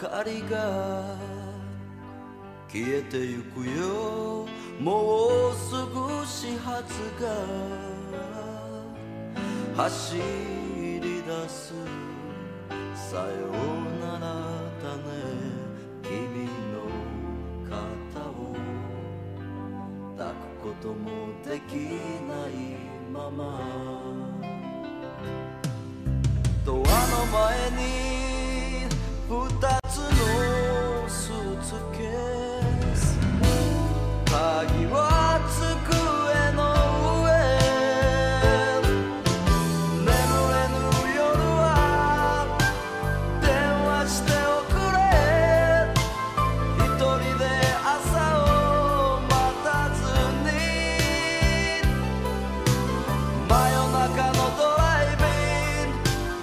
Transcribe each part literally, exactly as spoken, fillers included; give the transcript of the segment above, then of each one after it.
かりが消えてゆくよ。もうすぐ始発が走り出す。さようならだね、君の肩を抱くこともできないまま、ドアの前に二つのスーツケース、鍵は机の上、眠れぬ夜は電話しておくれ、一人で朝を待たずに真夜中のドライビン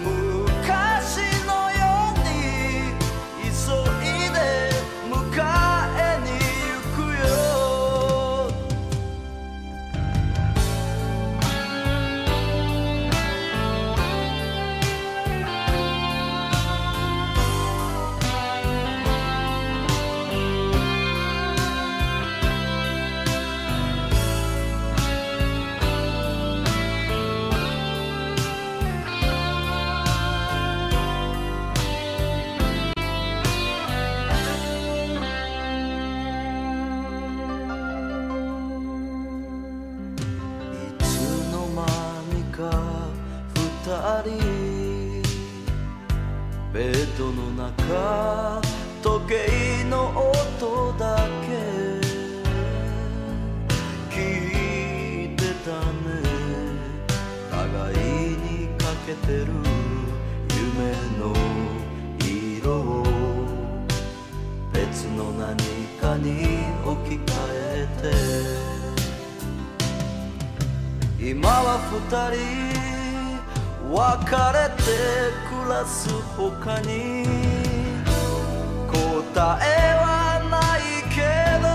グ、昔のように急いで迎えに行くよ。いつの間にか二人ベッドの中、時計の音だけ聞いてたね。互いにかけてる夢の色を別の何かに置き換えて、今は二人別れて暮らす。他に答えはないけど、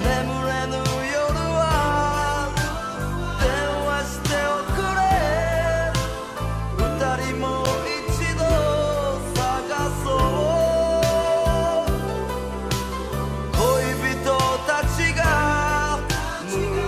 眠れぬ夜は電話しておくれ、二人も一度探そう、恋人たちが無邪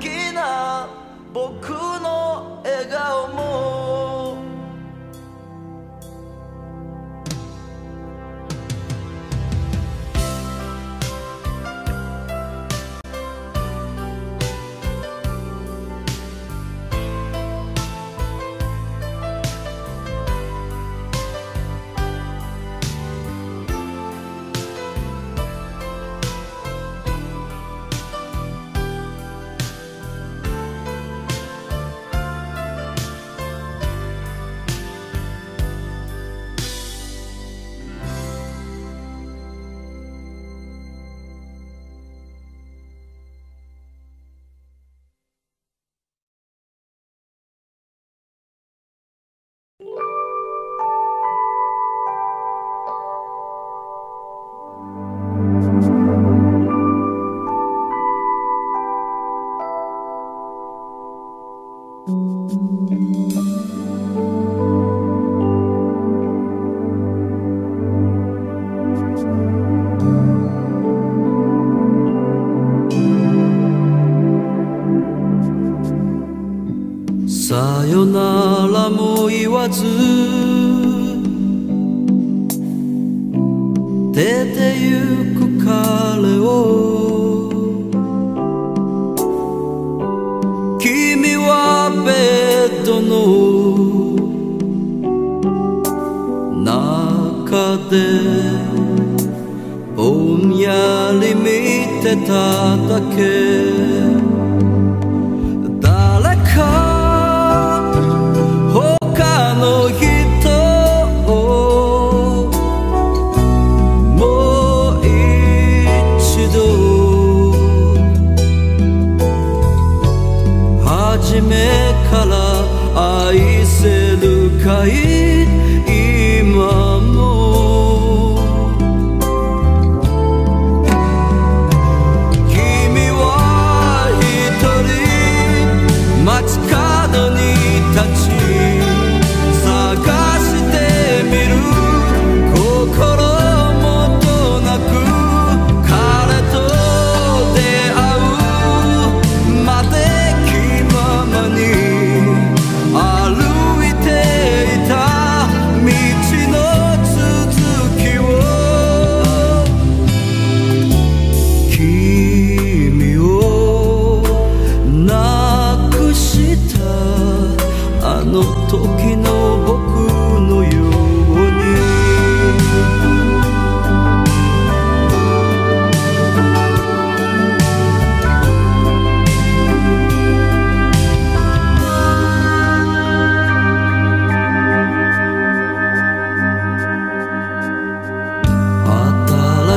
気な僕の笑顔も、さよならも言わず出てゆく彼を、君はベッドの中でぼんやり見てただけ、初めから愛せるかい今も。君は一人街角に立ち探してみる、心もとなく彼と出会うまで気ままに歩いていた道の続きを、君をなくしたあの時の新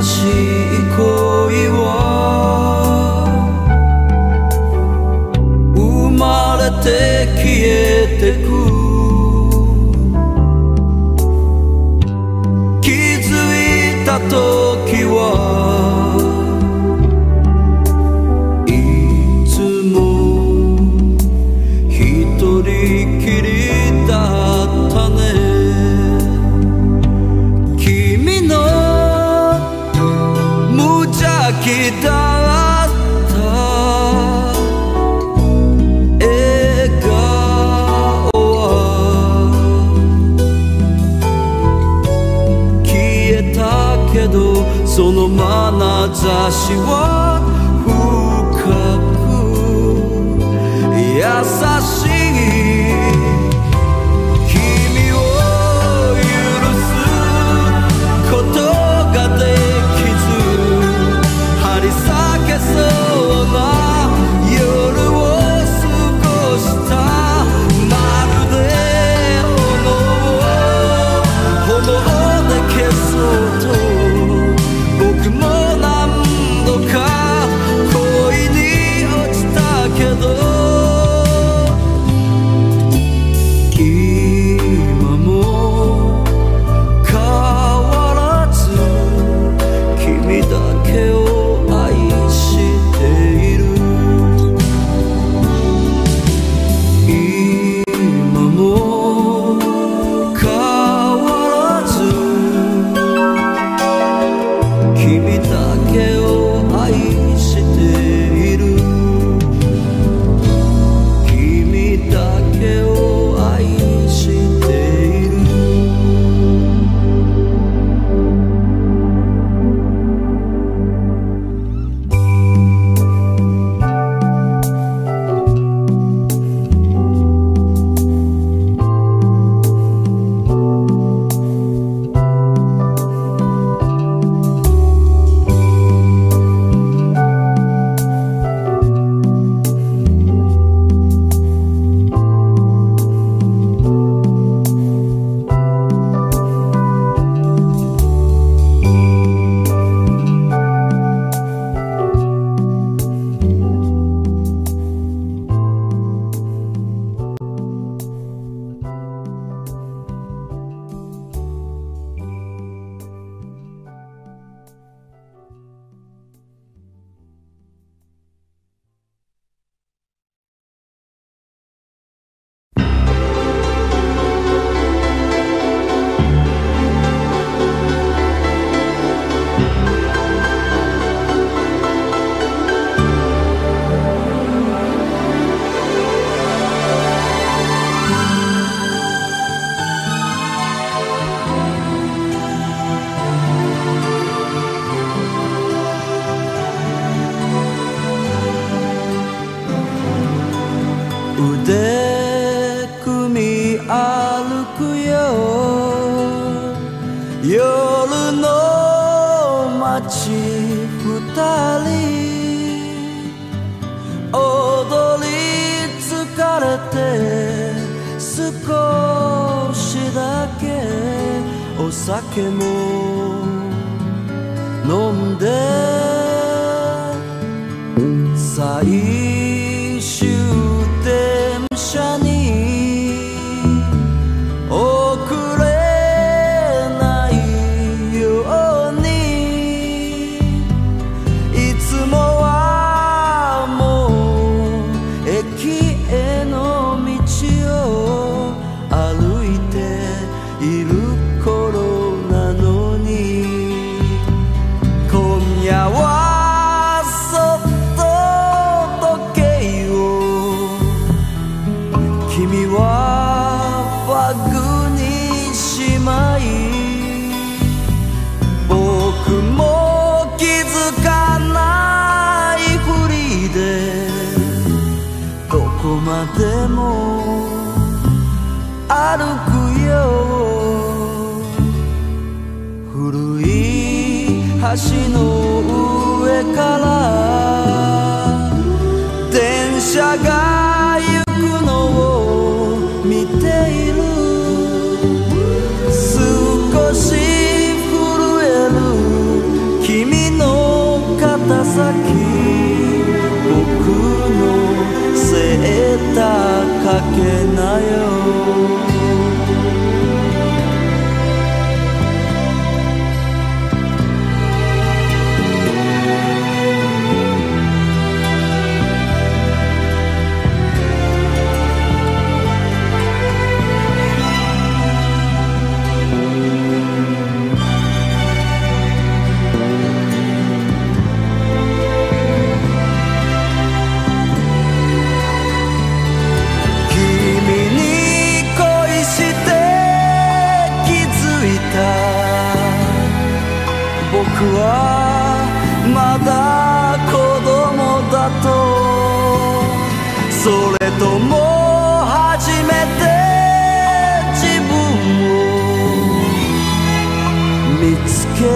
しい恋は生まれて消えてく、気づいた時はいつも一人きりだったね。だった笑顔は消えたけど、その眼差しは深く優しい。君を許すことができそうな夜を過ごした、まるで炎を炎で消そうと僕も何度か恋に落ちたけど、今も変わらず君だけを最終点駅への道を歩いている頃なのに、今夜はそっと時計を君はバッグにしまい、僕も気づかないふりでどこまでも歩く。古い橋の上から電車が行くのを見ている。少し震える君の肩先、僕のセーターかけなよ。僕はまだ子供だと、それとも初めて自分を見つけ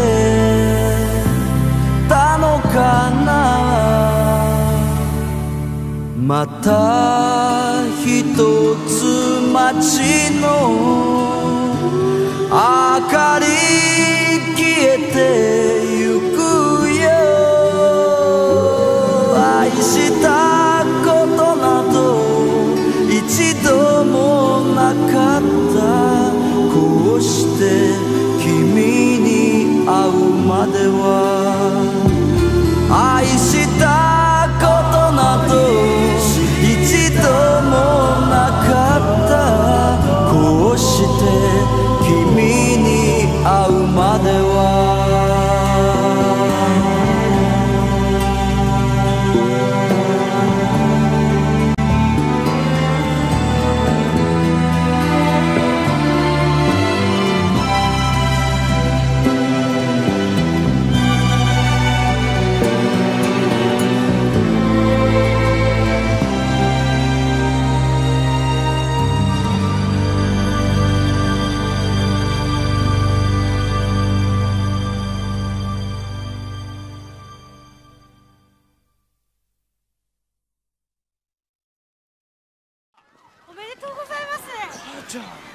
たのかな。またひとつ街の明かり消えてしたことなど一度もなかった。こうして君に会うまでは、愛したことなど一度もなかった。こうして君に会うまでは。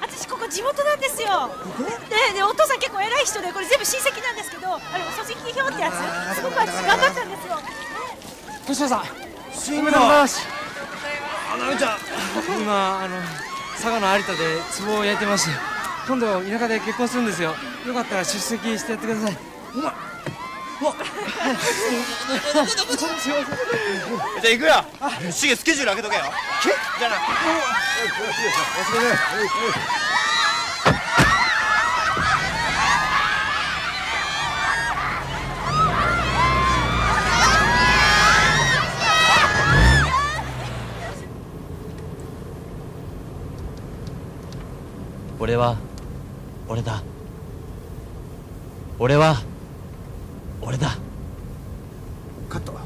私ここ地元なんですよ。で、でお父さん結構偉い人で、これ全部親戚なんですけど、あれお組織票ってやつ、すごく私頑張ったんですよ。としのさん、すみません。あ、なめちゃん、今あの佐賀の有田で壺を焼いてまして、今度田舎で結婚するんですよ。よかったら出席してやってください。うまっ。わっ。じゃあ行くよ。シゲスケジュール開けとけよ。じゃあな。俺は俺だ。俺は俺だ。カット。も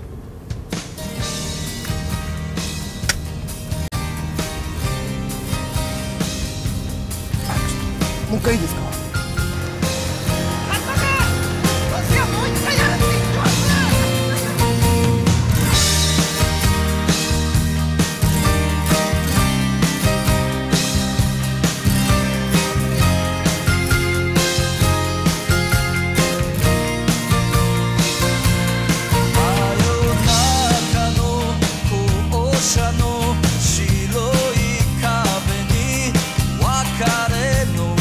う一回いいですか？「白い壁に別れの歌」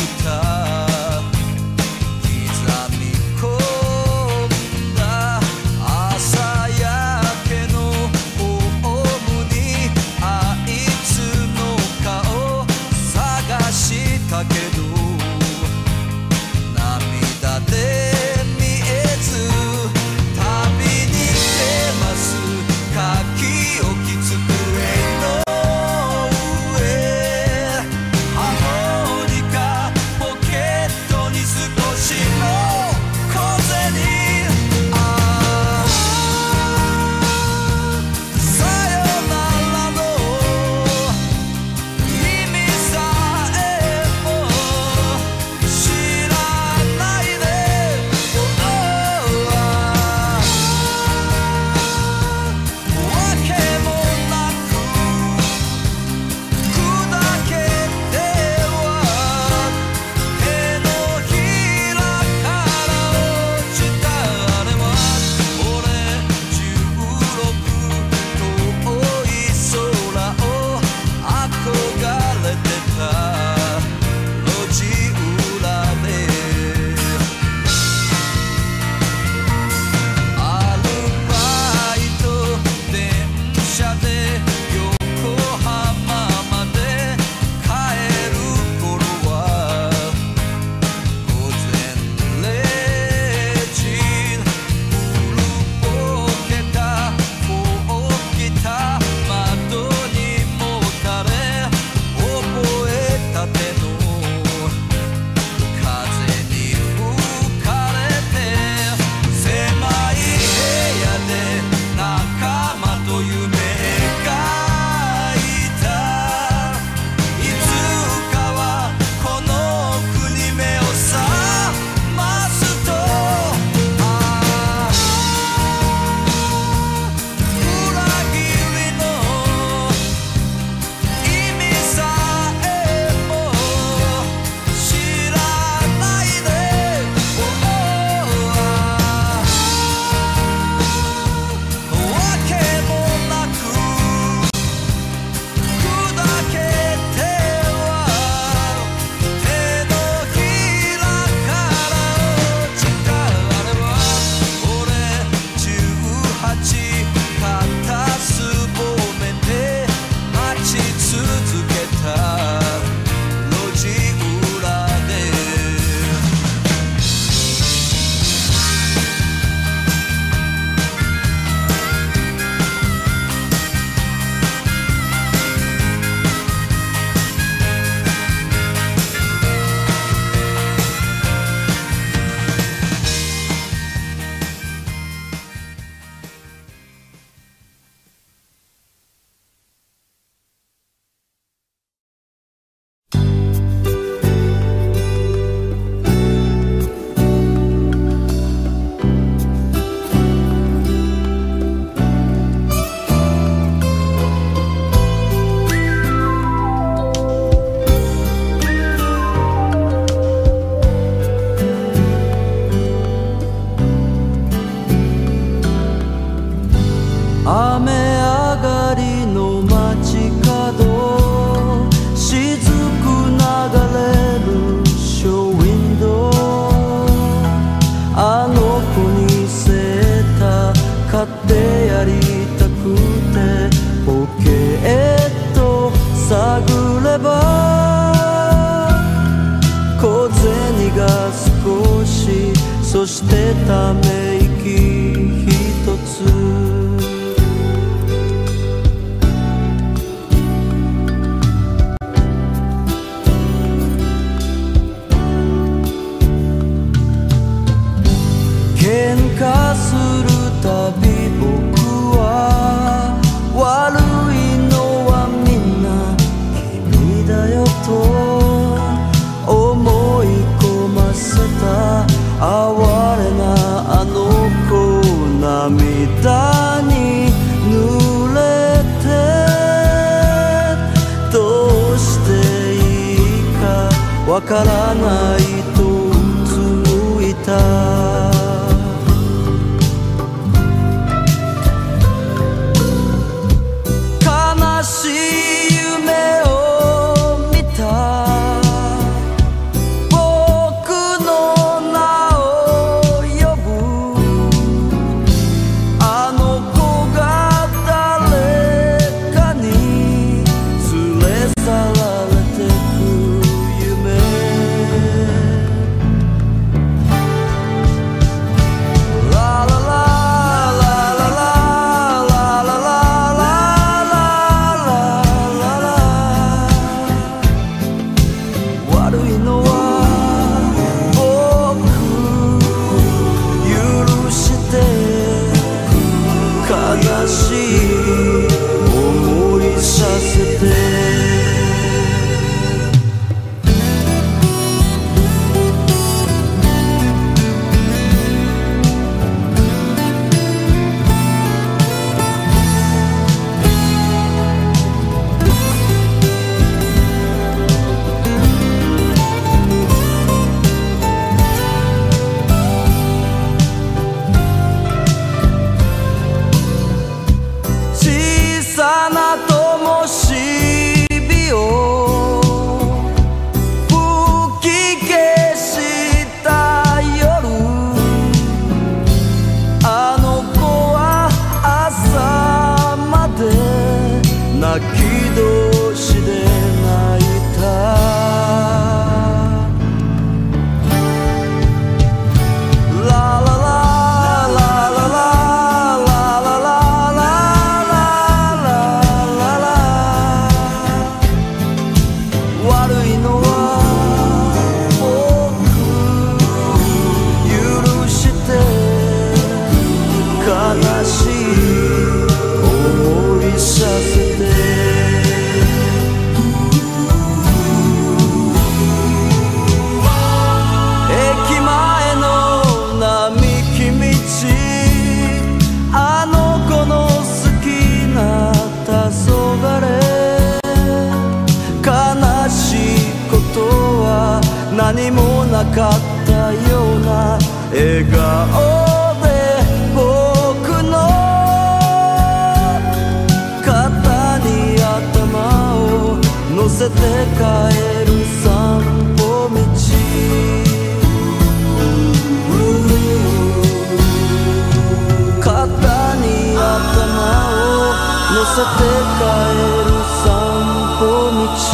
なかったような笑顔で僕の肩に頭を乗せて帰る散歩道、肩に頭を乗せて帰る散歩道、「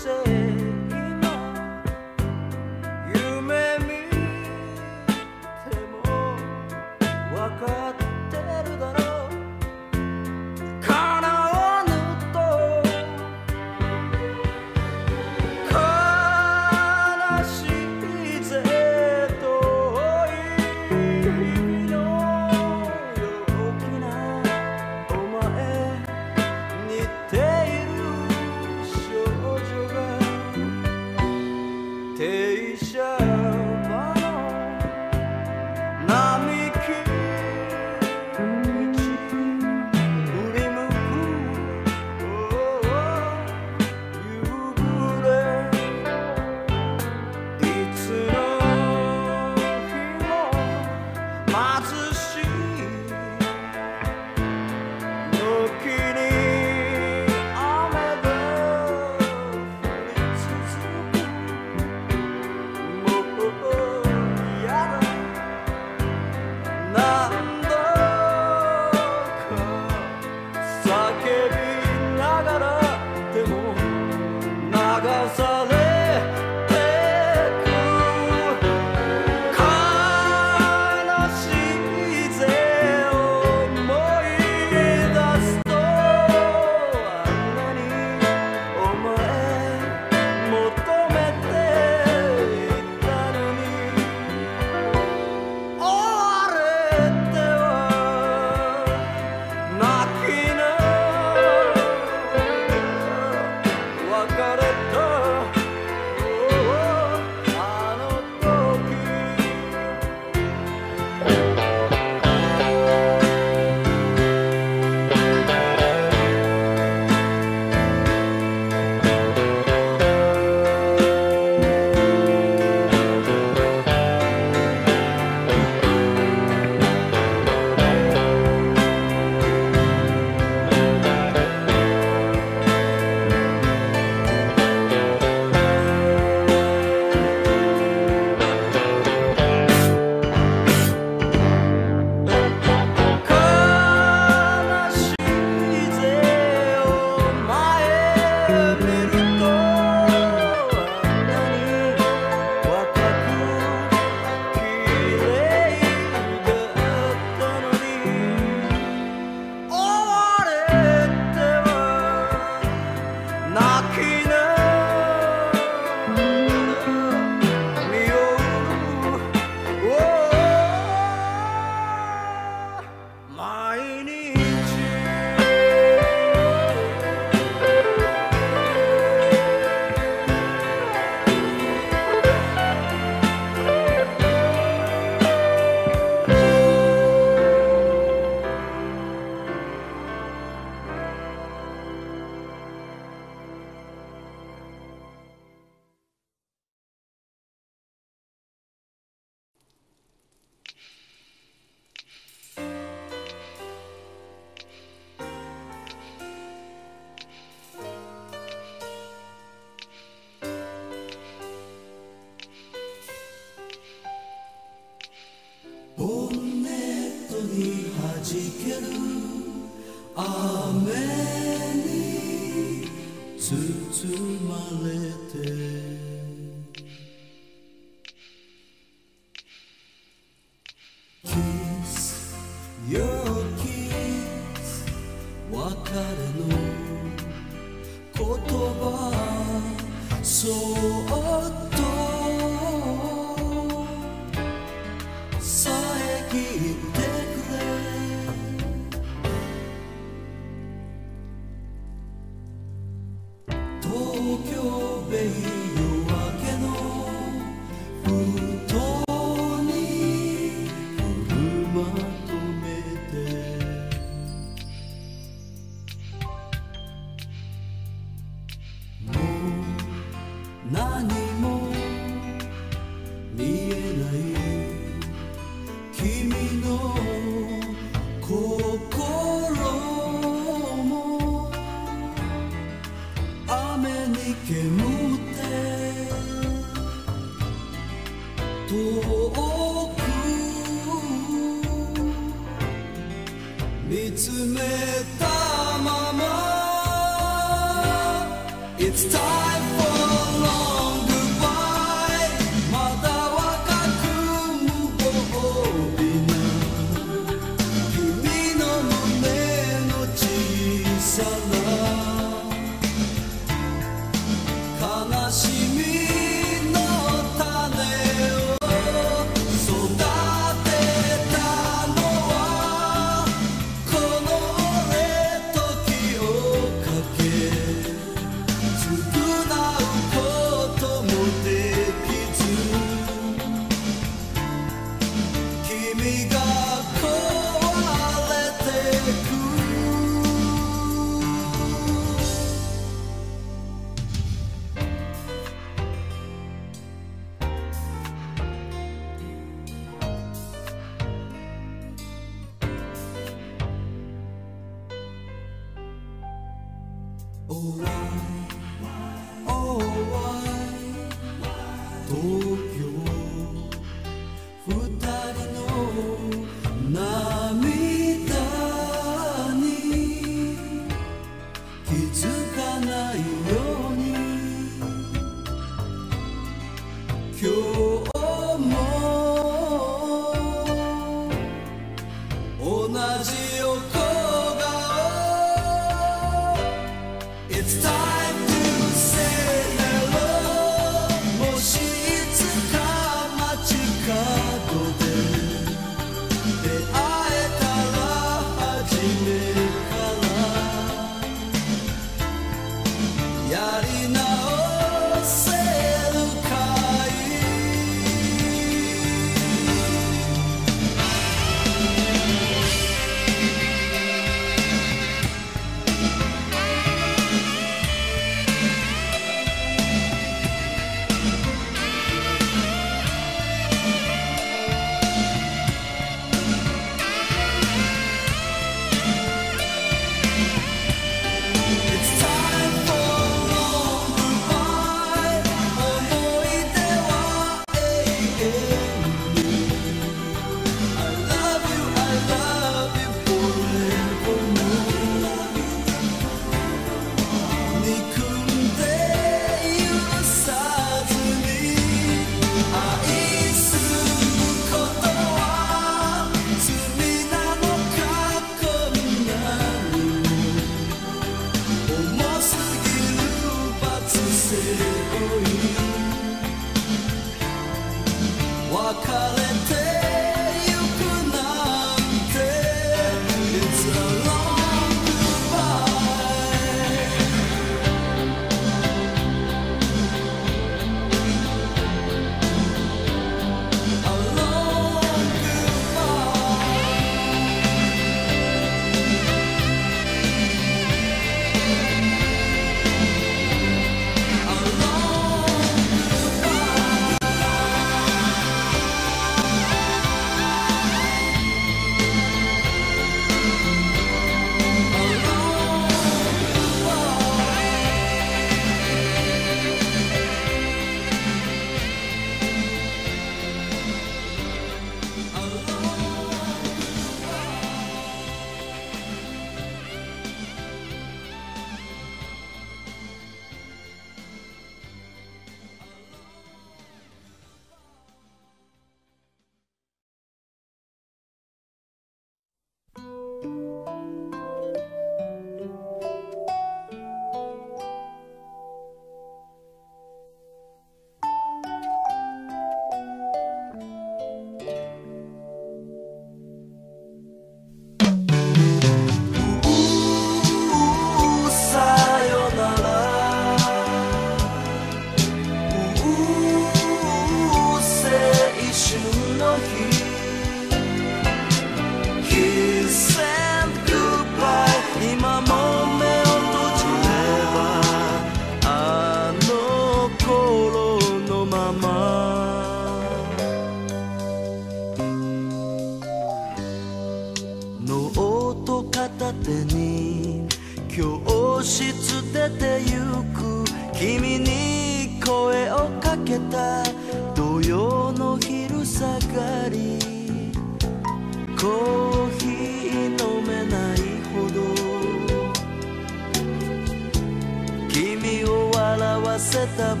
Send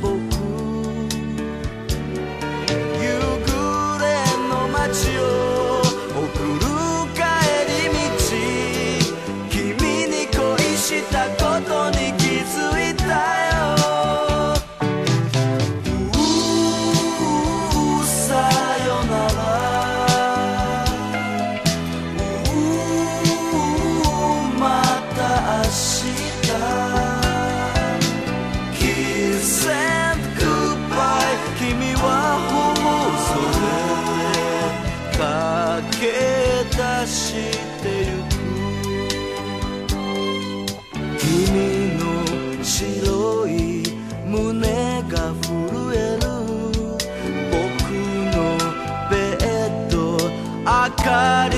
かり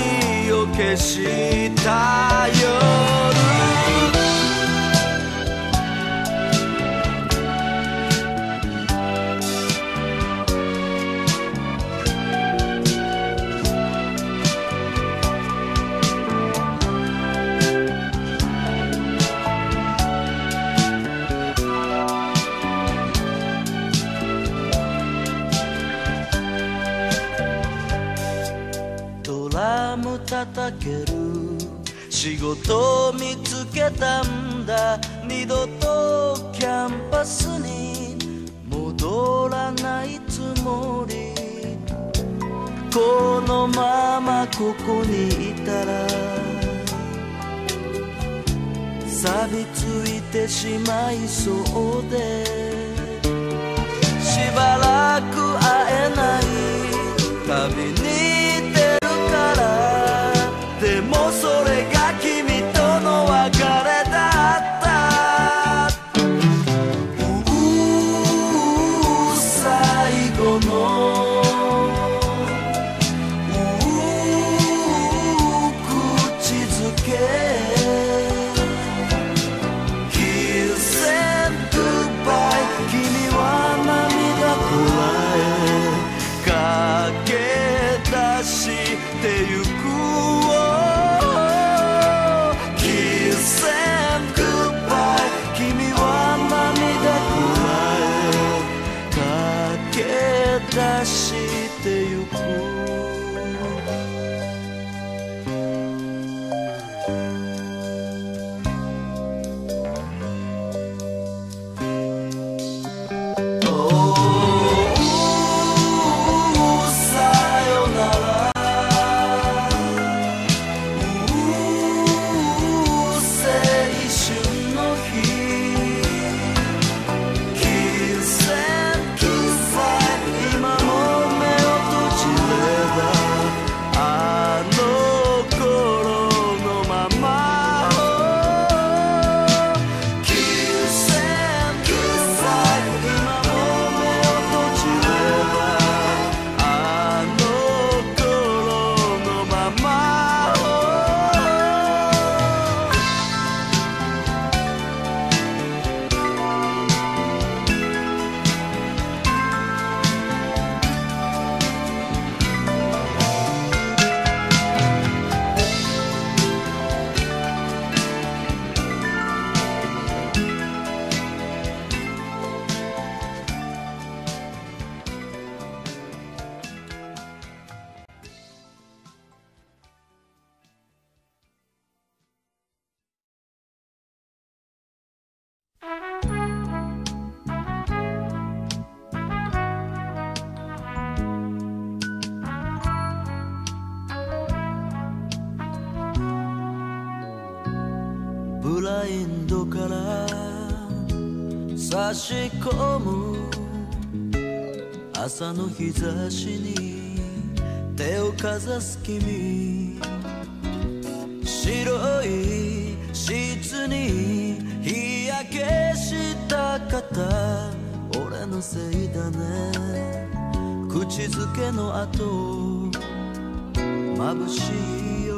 を消した夜、叩ける仕事を見つけたんだ。二度とキャンパスに戻らないつもり。このままここにいたら錆びついてしまいそうで、しばらく会えない旅に出るから、でもそれが君との別れだった。最後の口づけ Kiss and goodbye、 君は涙こらえ駆け出してゆく。差し込む朝の日差しに手をかざす君、白いシーツに日焼けした肩、俺のせいだね、口づけの後眩しいよ。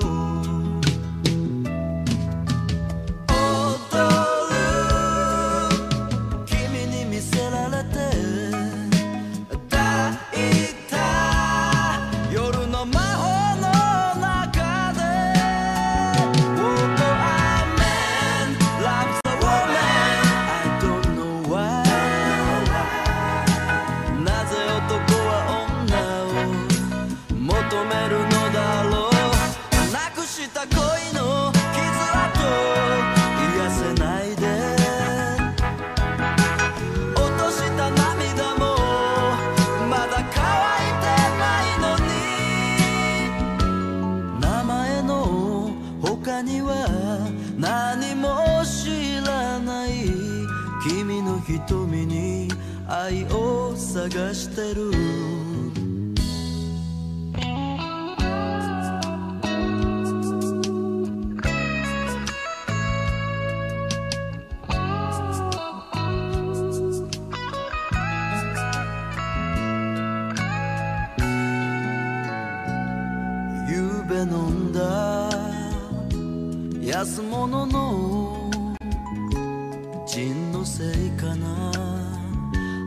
探してる夕べ飲んだ安物の陣のせいかな、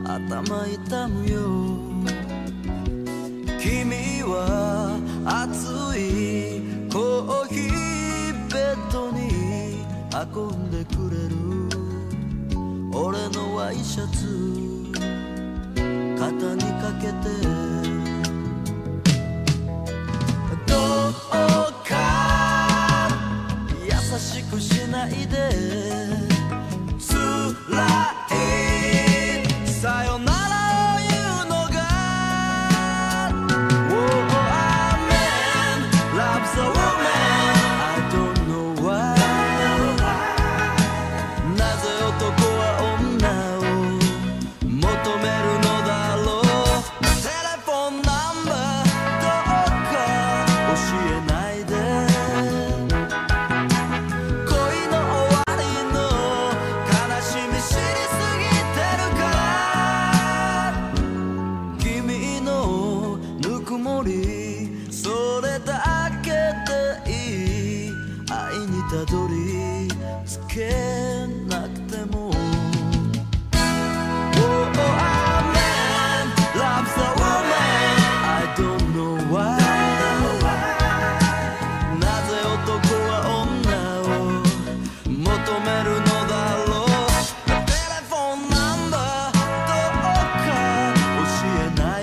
頭痛むよ。君は熱いコーヒーベッドに運んでくれる俺のワイシャツ肩にかけて優しくしないで辛いさよならを言うのが Oh, I man loves a woman I don't know why なぜ男は女を求めるのだろう。テレフォンナンバーどうか教えない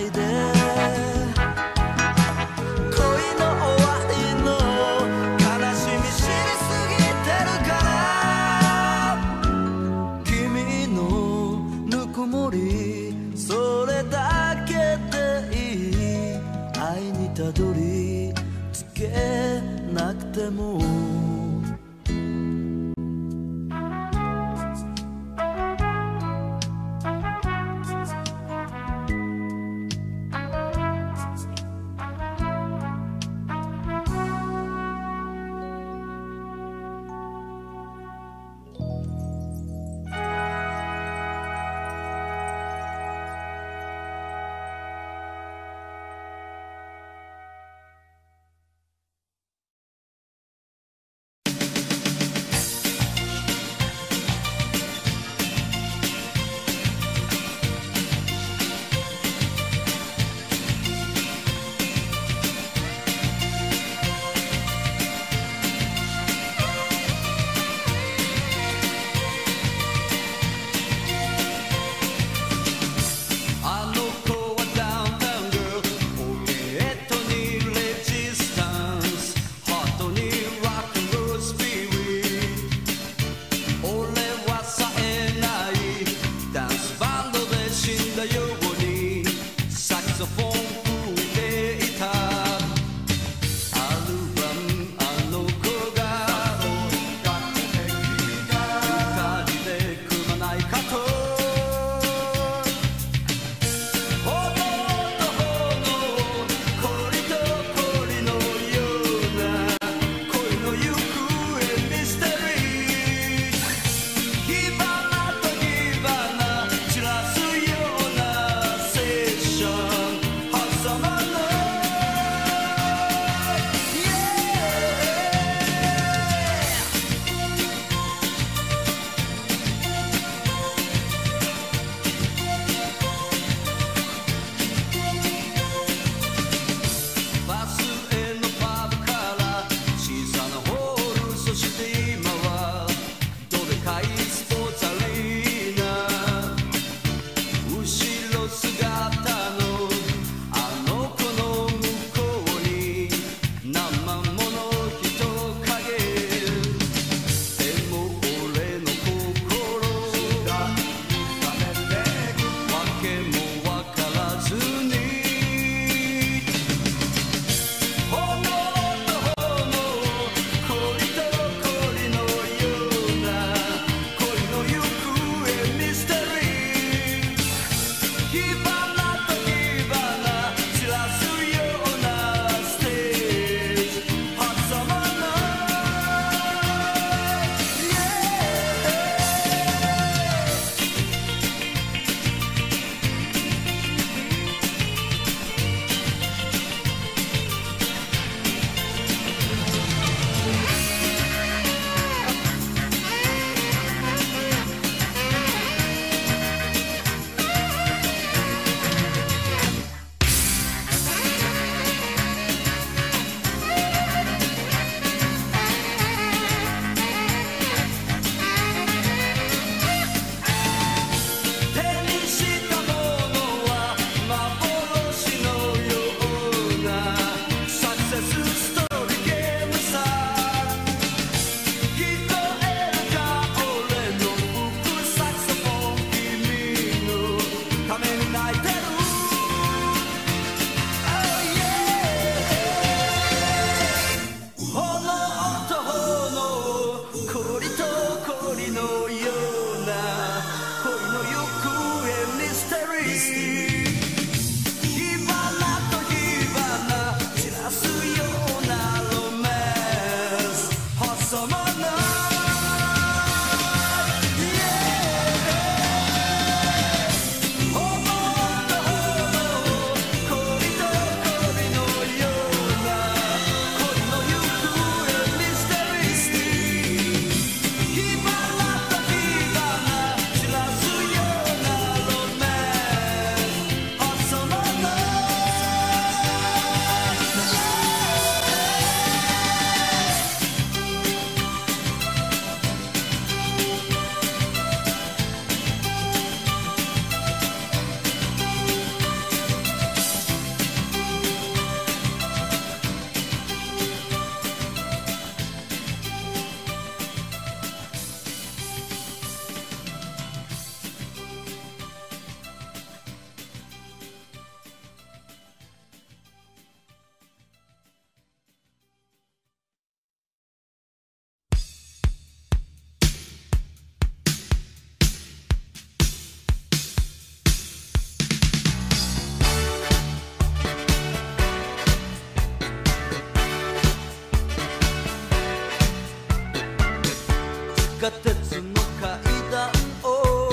地下鉄の階段をお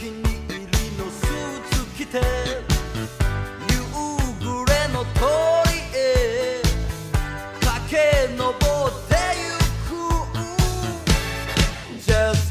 気に入りのスーツ着て夕暮れの通りへ駆け上ってゆく Just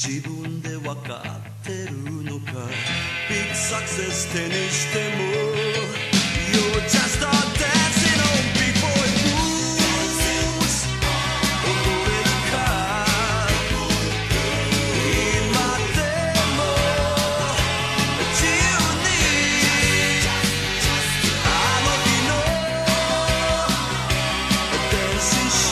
自分でわかってるのか。ビッグサクセス手にしても You're just a dancing on big boy moves。 踊れるか今でも You need あの日の Dancing shoes。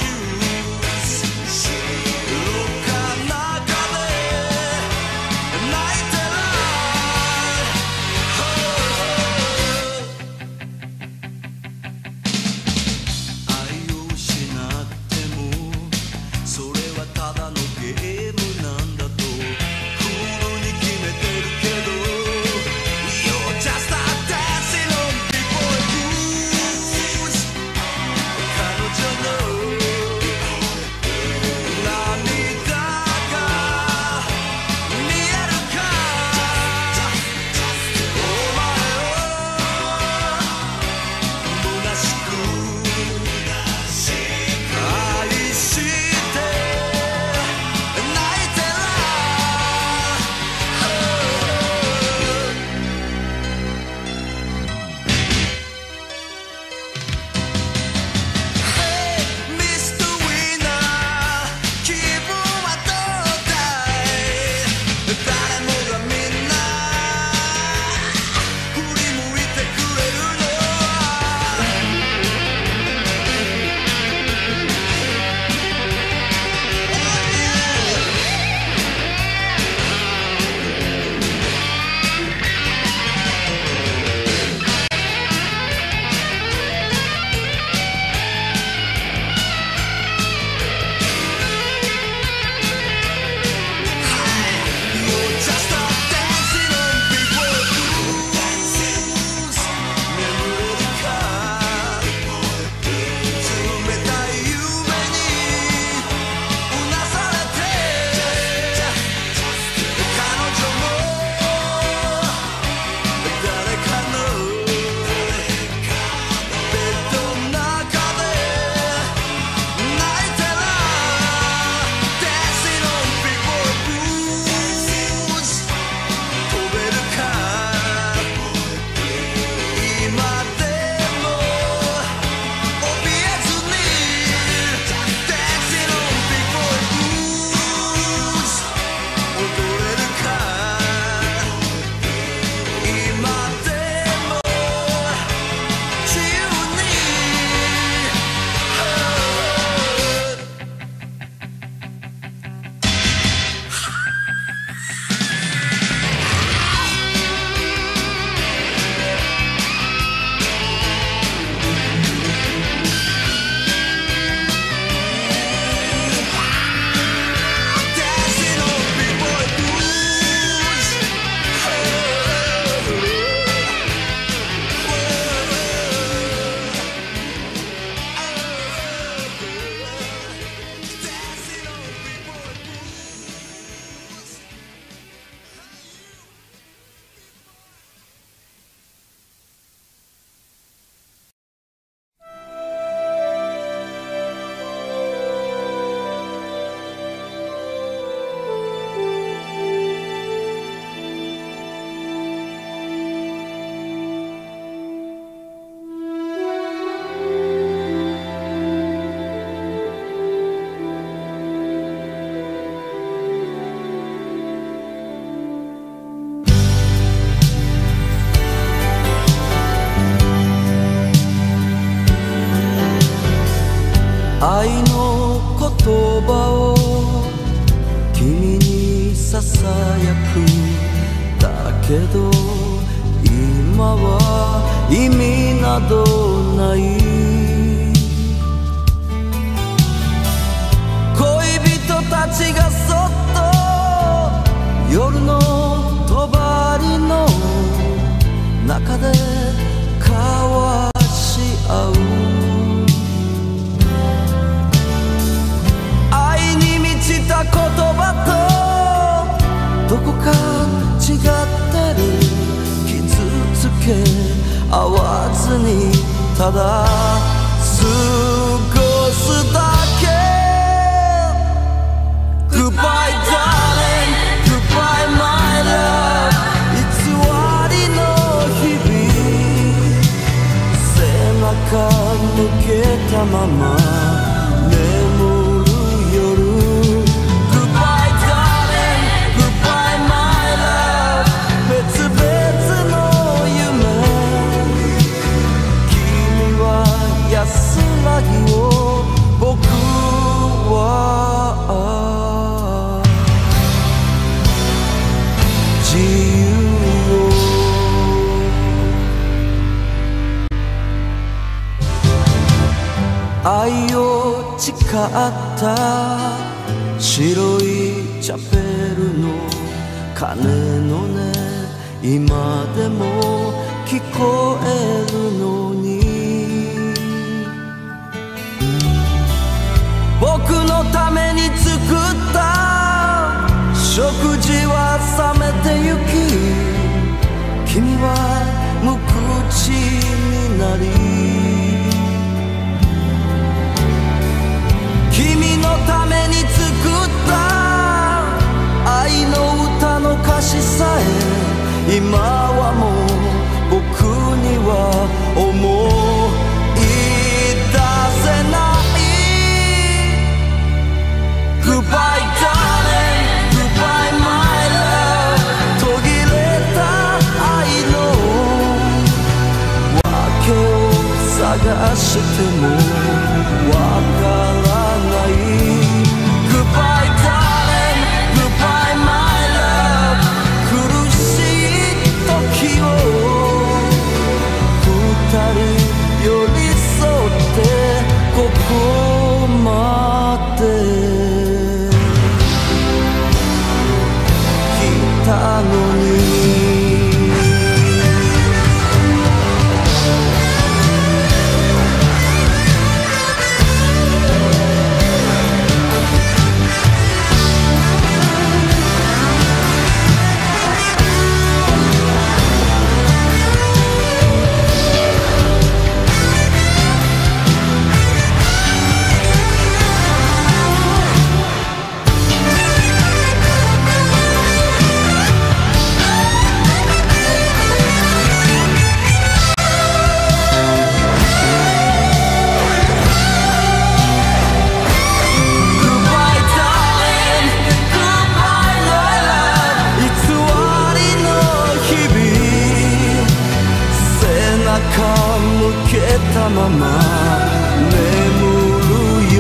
愛の言葉を君にささやく。だけど今は意味などない。恋人たちがそっと夜の帳の中で交わし合う。言葉とどこか違ってる。傷つけ合わずにただ過ごすだけ。 Goodbye darling 自由を愛を誓った白いチャペルの鐘の音今でも聞こえるのに僕のために作った食事は冷めてゆき君は無口になり君のために作った愛の歌の歌詞さえ今はもう僕には思うGoodbye, darling. Goodbye, my love. 途切れた愛の訳を探してもわからない。Goodbye, darling. Goodbye, my love. 苦しい時を二人寄り添ってここまで。たのにまま眠る夜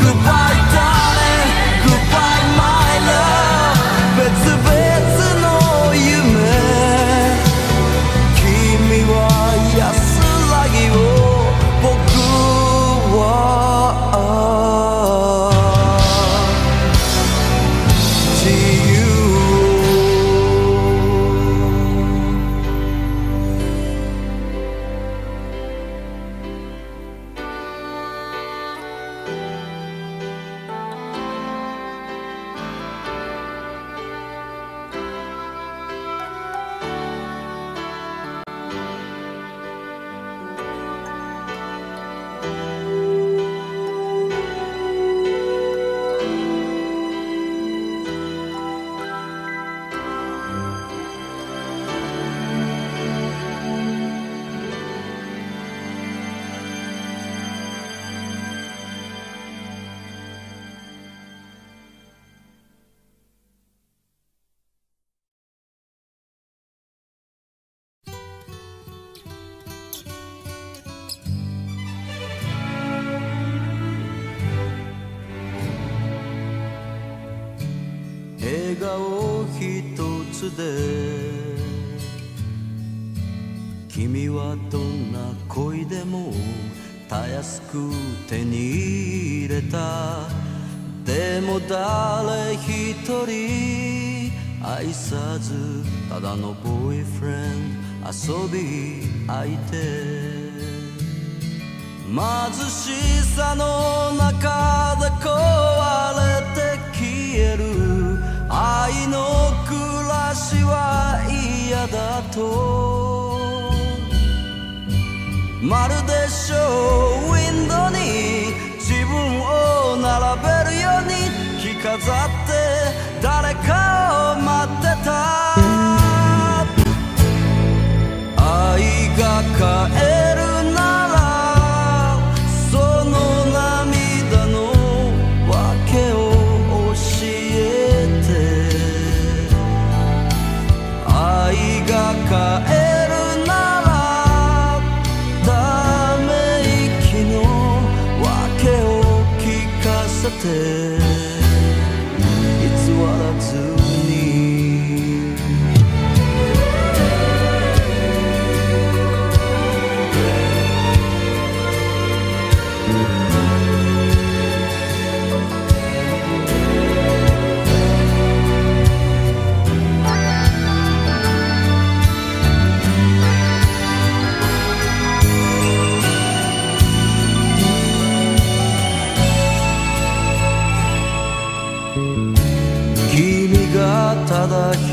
Goodbye darling Goodbye my love 別々の夢君は安らぎを僕は自由を君はどんな恋でもたやすく手に入れたでも誰一人愛さずただのボーイフレンド遊び相手貧しさの中で壊れて消える愛の暮らしは嫌だとまるでショーウィンドに自分を並べるように着飾って誰かを待ってた愛が帰るならその涙の訳を教えて愛が帰る偽らずに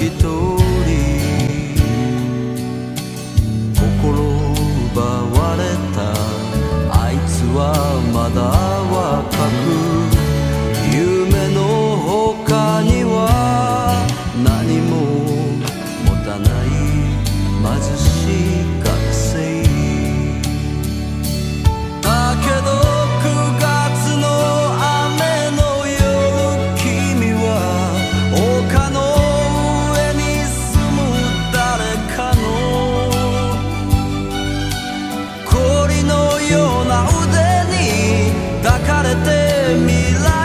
一人心奪われた。あいつはまだ若く、夢の他には何も持たない貧しい学生だけど、くがつの雨の夜、君は丘の上に住む誰かの氷のような腕に抱かれて、未来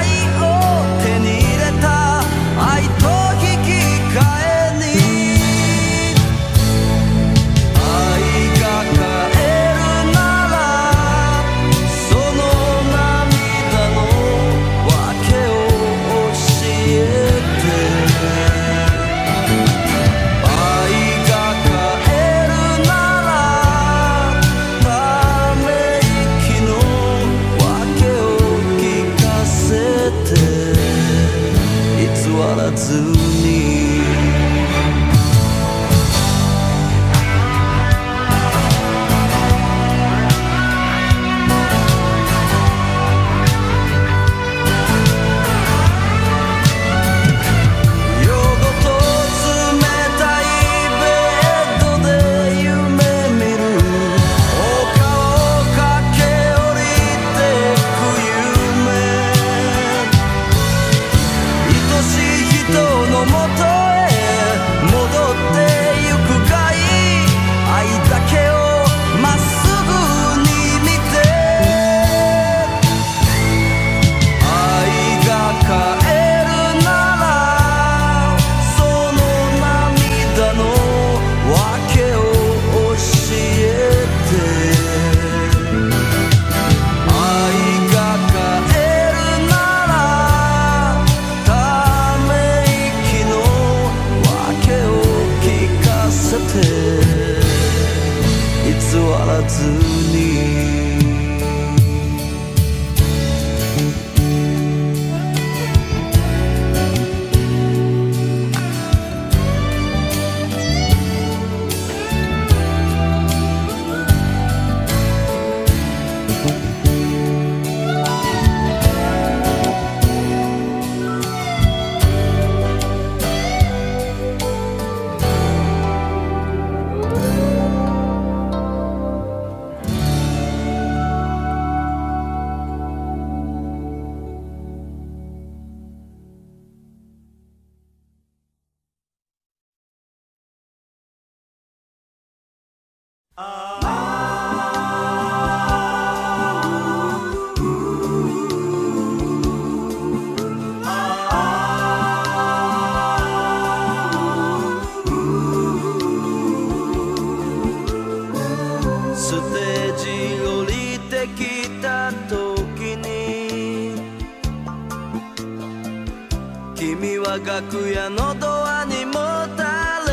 楽屋のドアにもたれ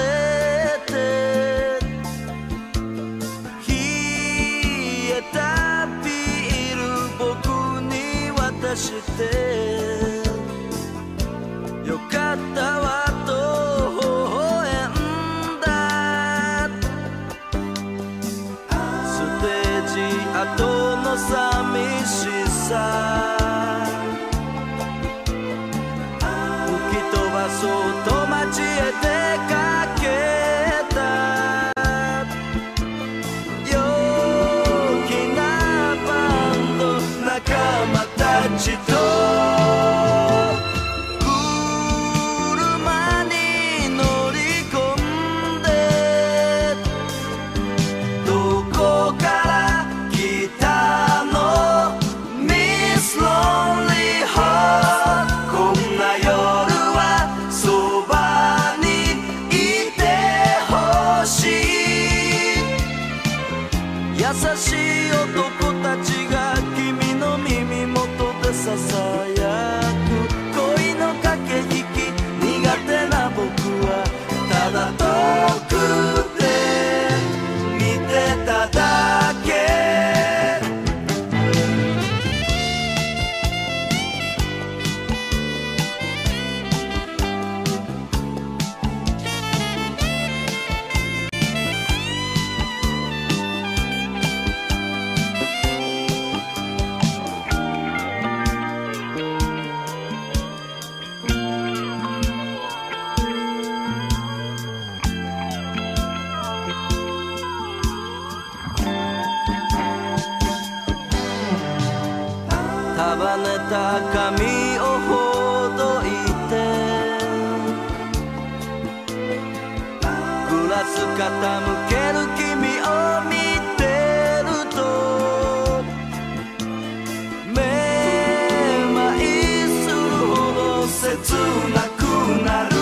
て、冷えたビール僕に渡して、よかったわと微笑んだ。ステージ後の寂しさ、そっと街へ出かけた。陽気なバンド仲間たちと車に乗り込んで、どこから来たのミス・ロンリーハート、優しい男たちが君の耳元でささやく、恋の駆け引き苦手な僕は、ただ遠くで見てただけ。た髪をほどいて」「グラス傾ける君を見てると」「めまいするほど切なくなる」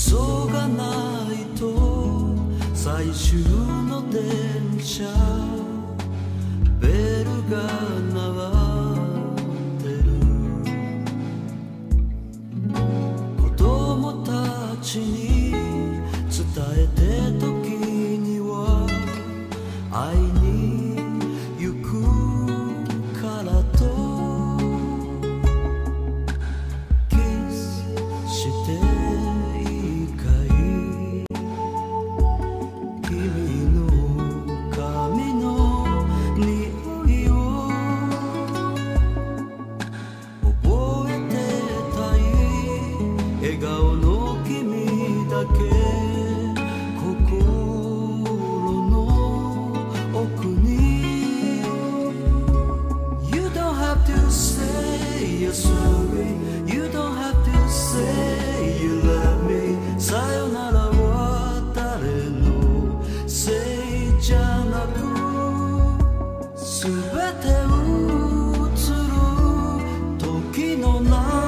急がないと最終の電車ベルが鳴ってる。子供たちに伝えて時には会いに行くからとキスして笑顔の君だけ心の奥に You don't have to say you're sorry, You don't have to say you love me さよならは誰のせいじゃなく全て映る時の中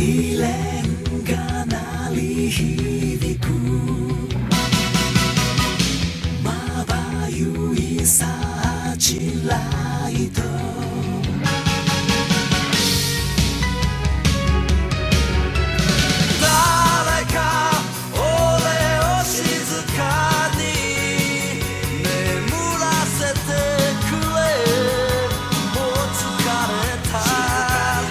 試練が鳴り響くまばゆいサーチライト誰か俺を静かに眠らせてくれもう疲れた空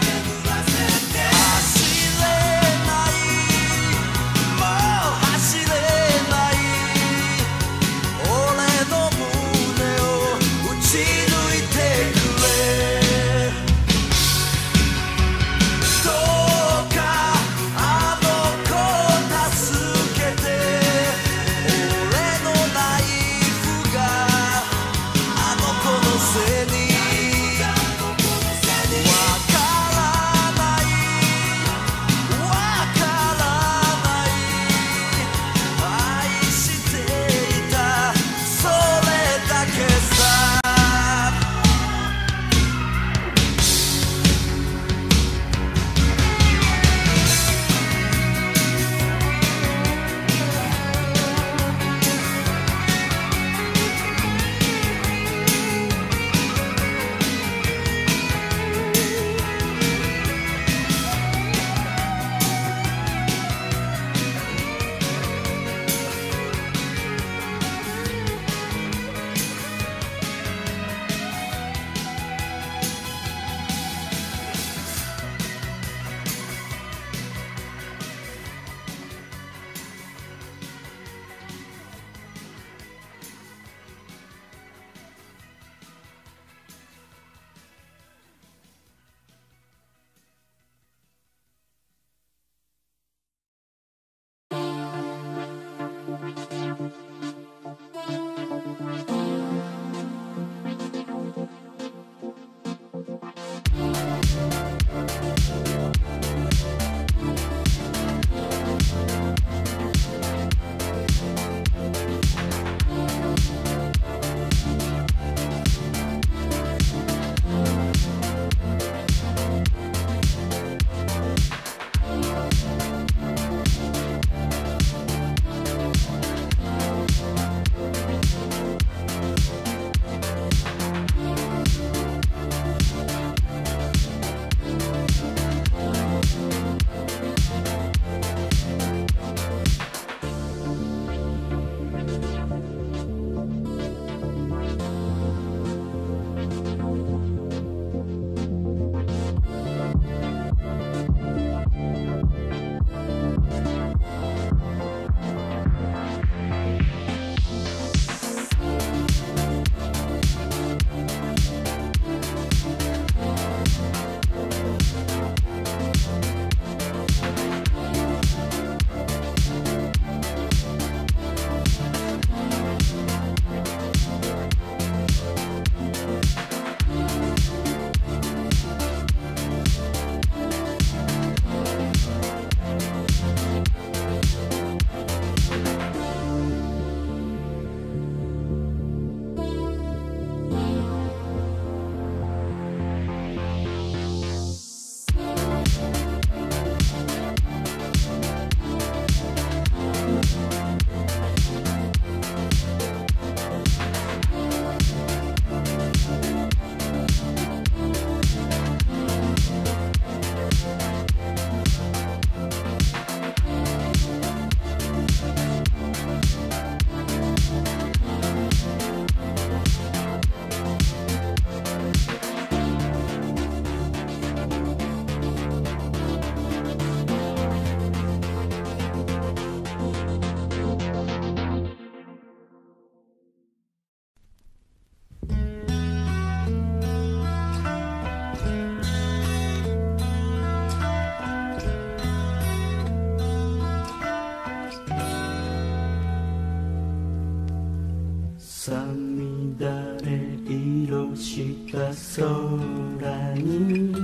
に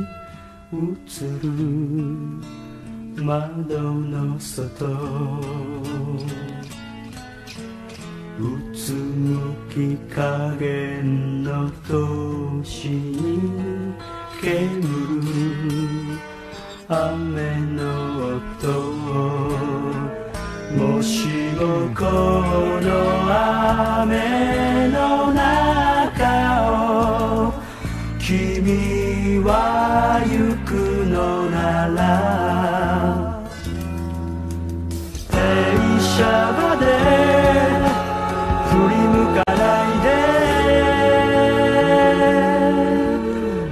映る窓の外うつむき加減の都市に煙る雨の音、もしもこの雨の中を君は行くのなら、電車まで振り向かな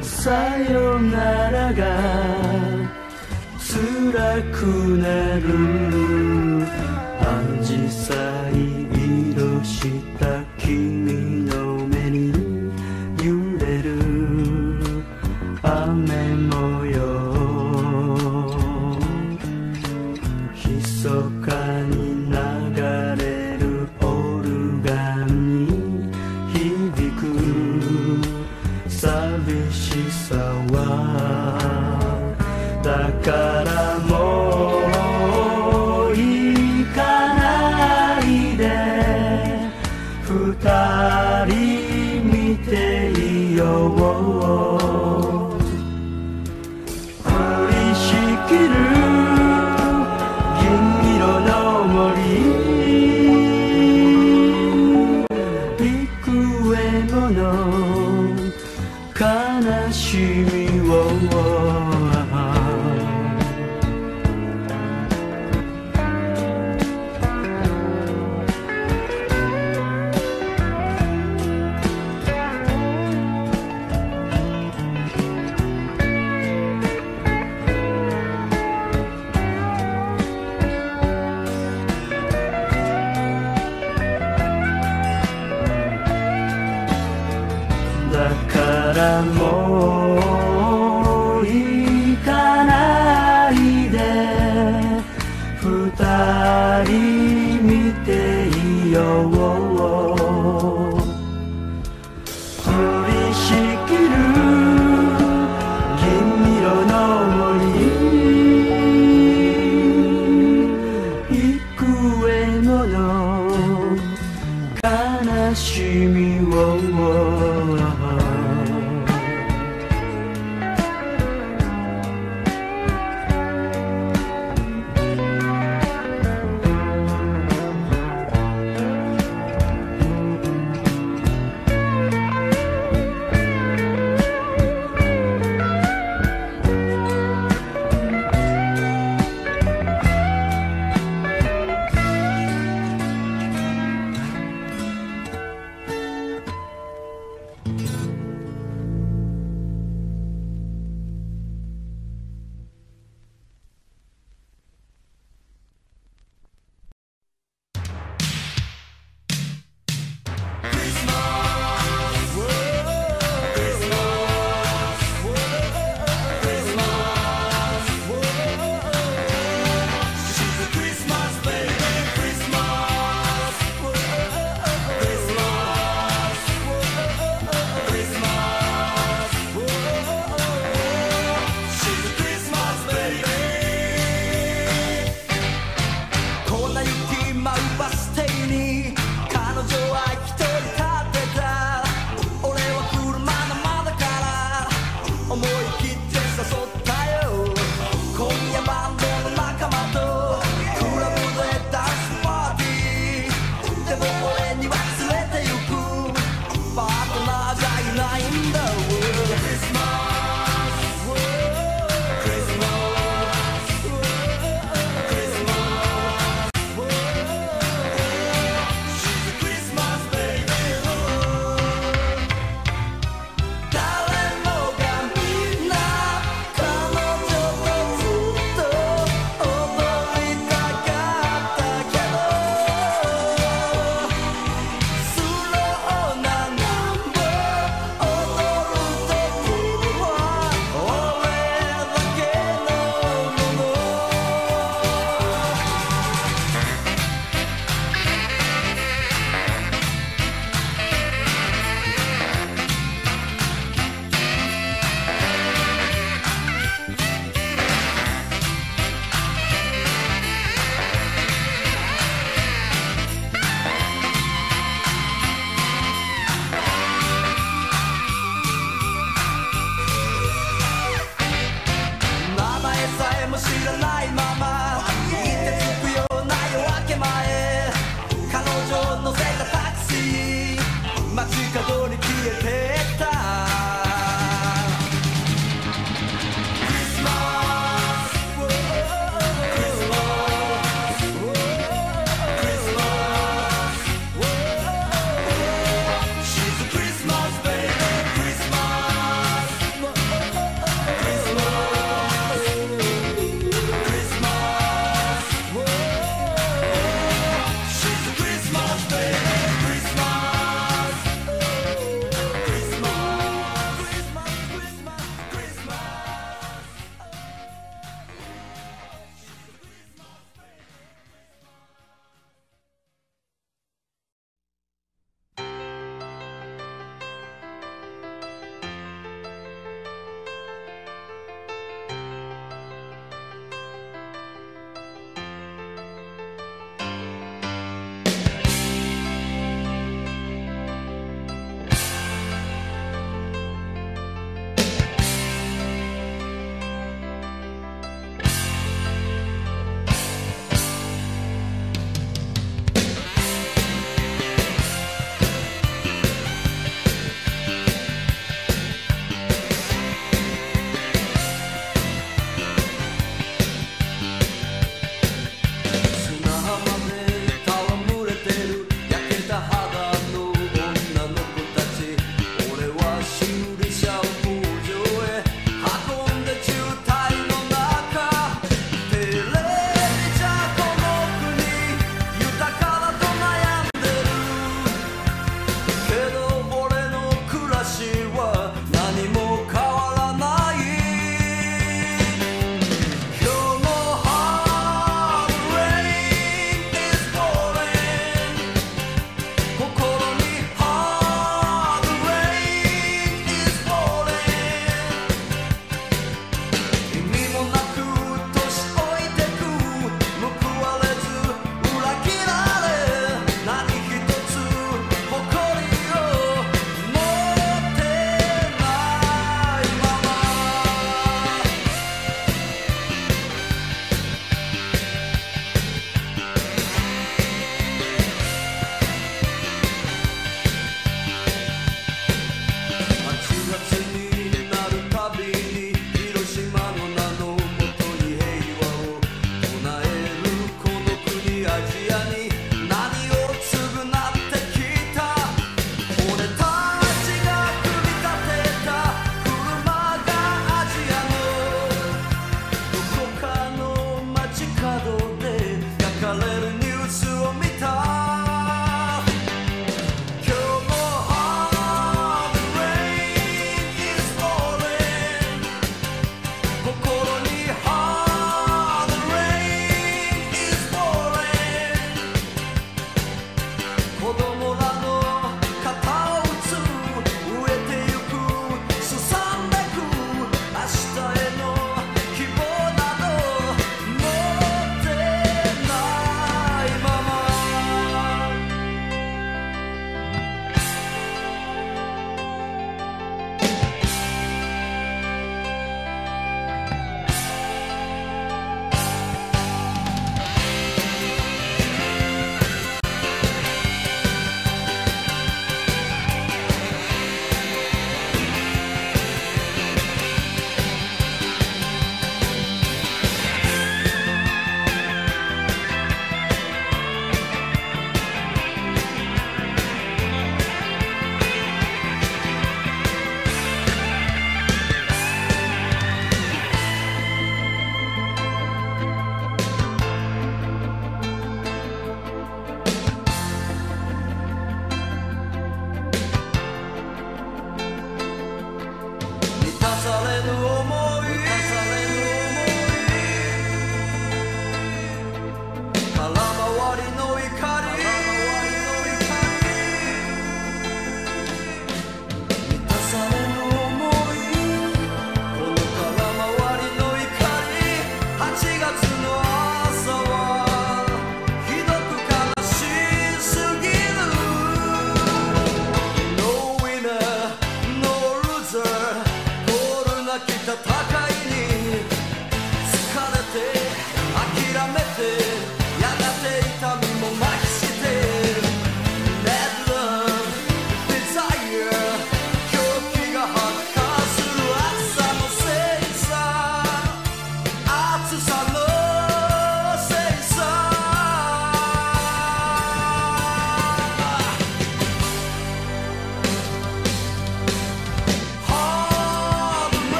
いで、さよならが暗くなる。紫陽花色した君の目に揺れる雨模様、密かに流れるオルガンに響く寂しさは、だからもう行かないで、二人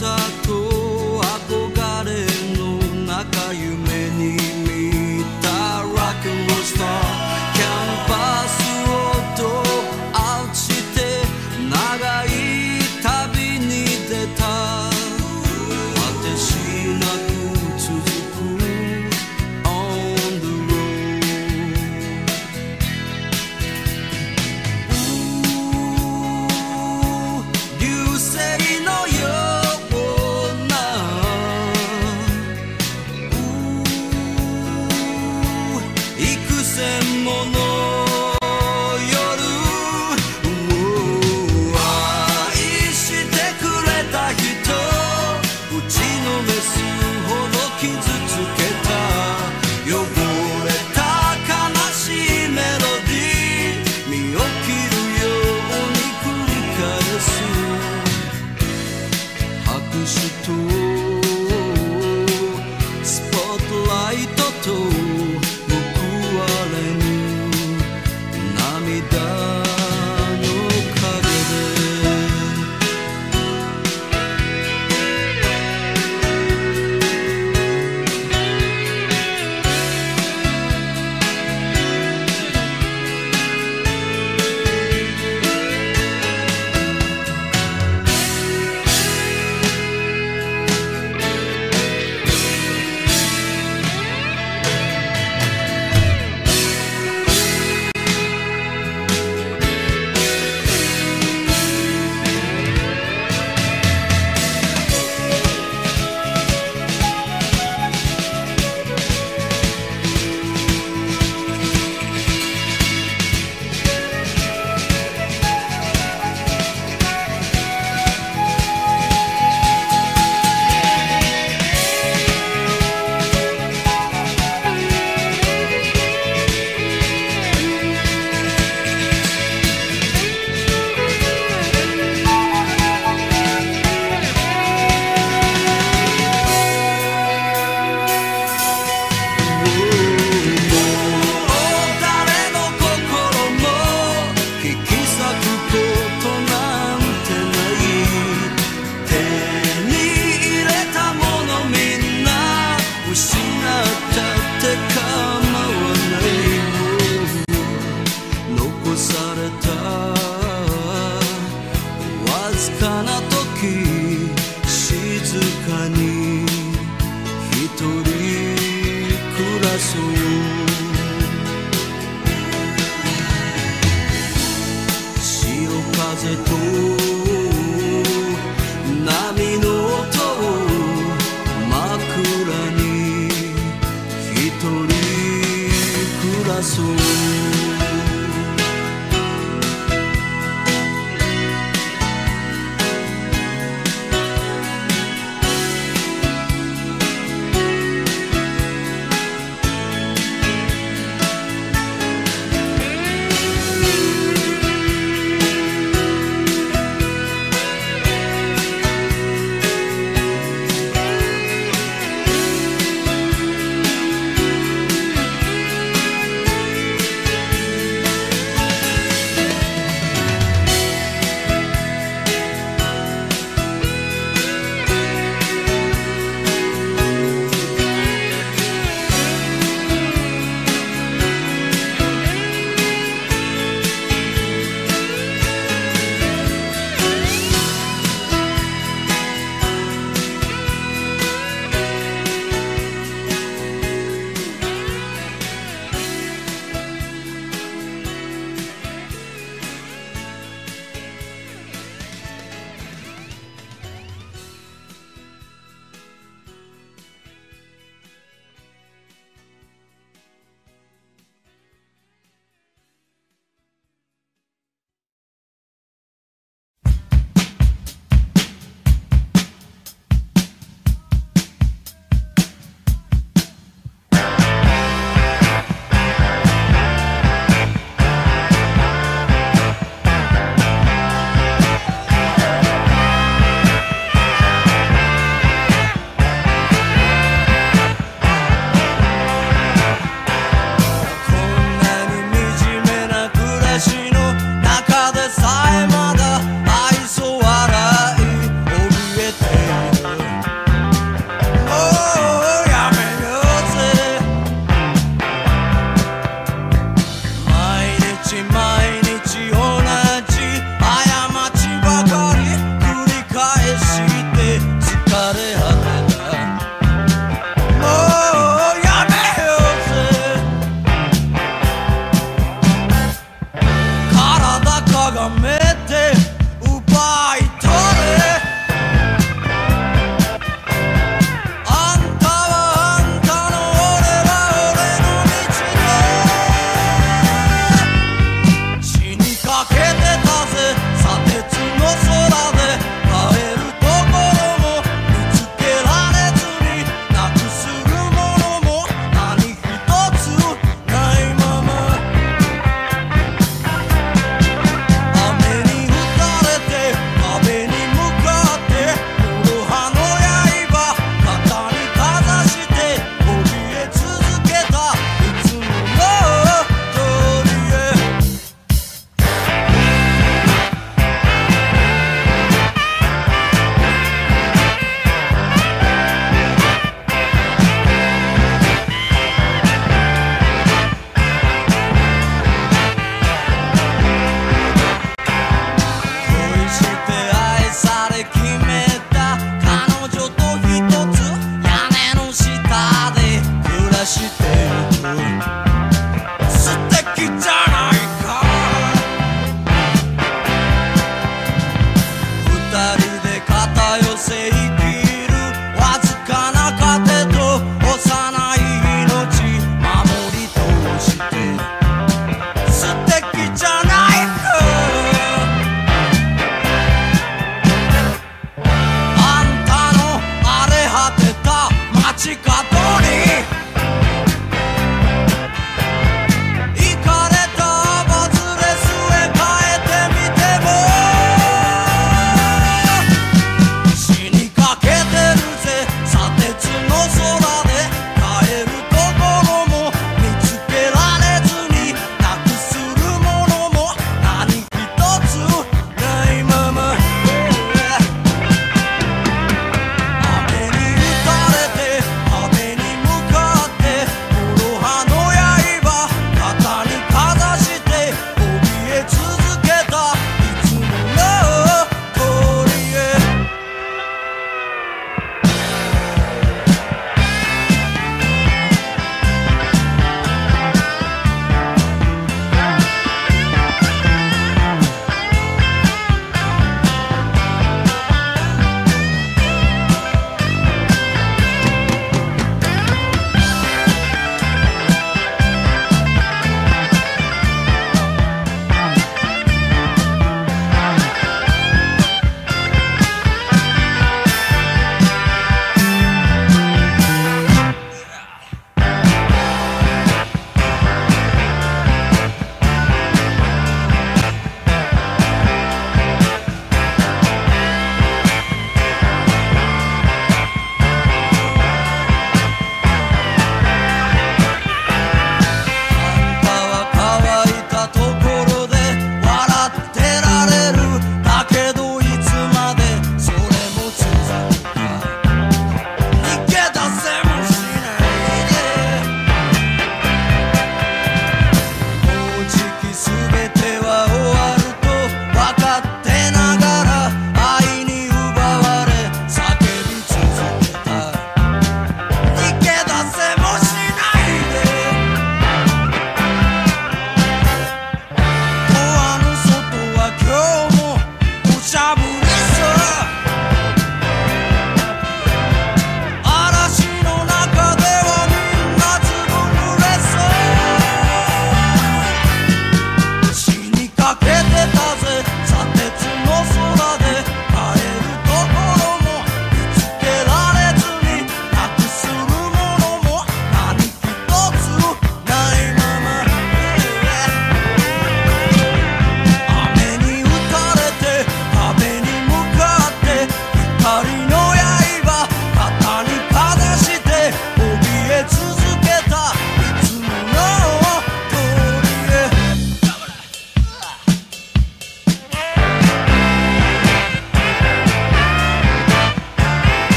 さと憧れの中夢に見たラックンロースターキャンパスをドアウトして長い旅に出た私なく続く On the road 流星の「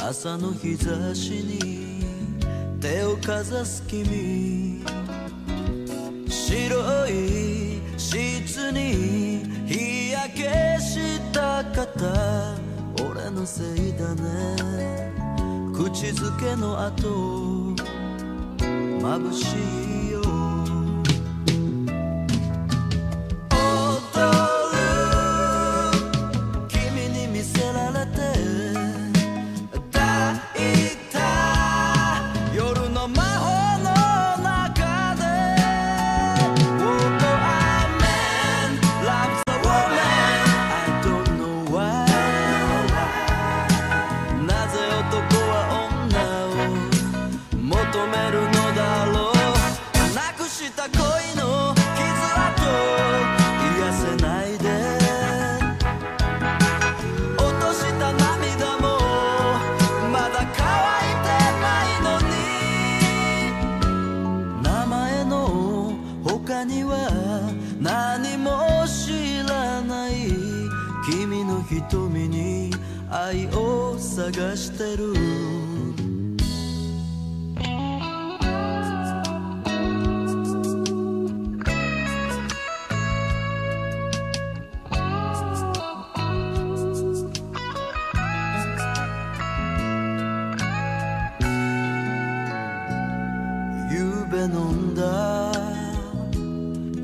朝の日差しに手をかざす君、白いシーツに日焼けした肩、俺のせいだね、口づけの後眩しいよ。君の瞳に愛を探してる。昨夜飲んだ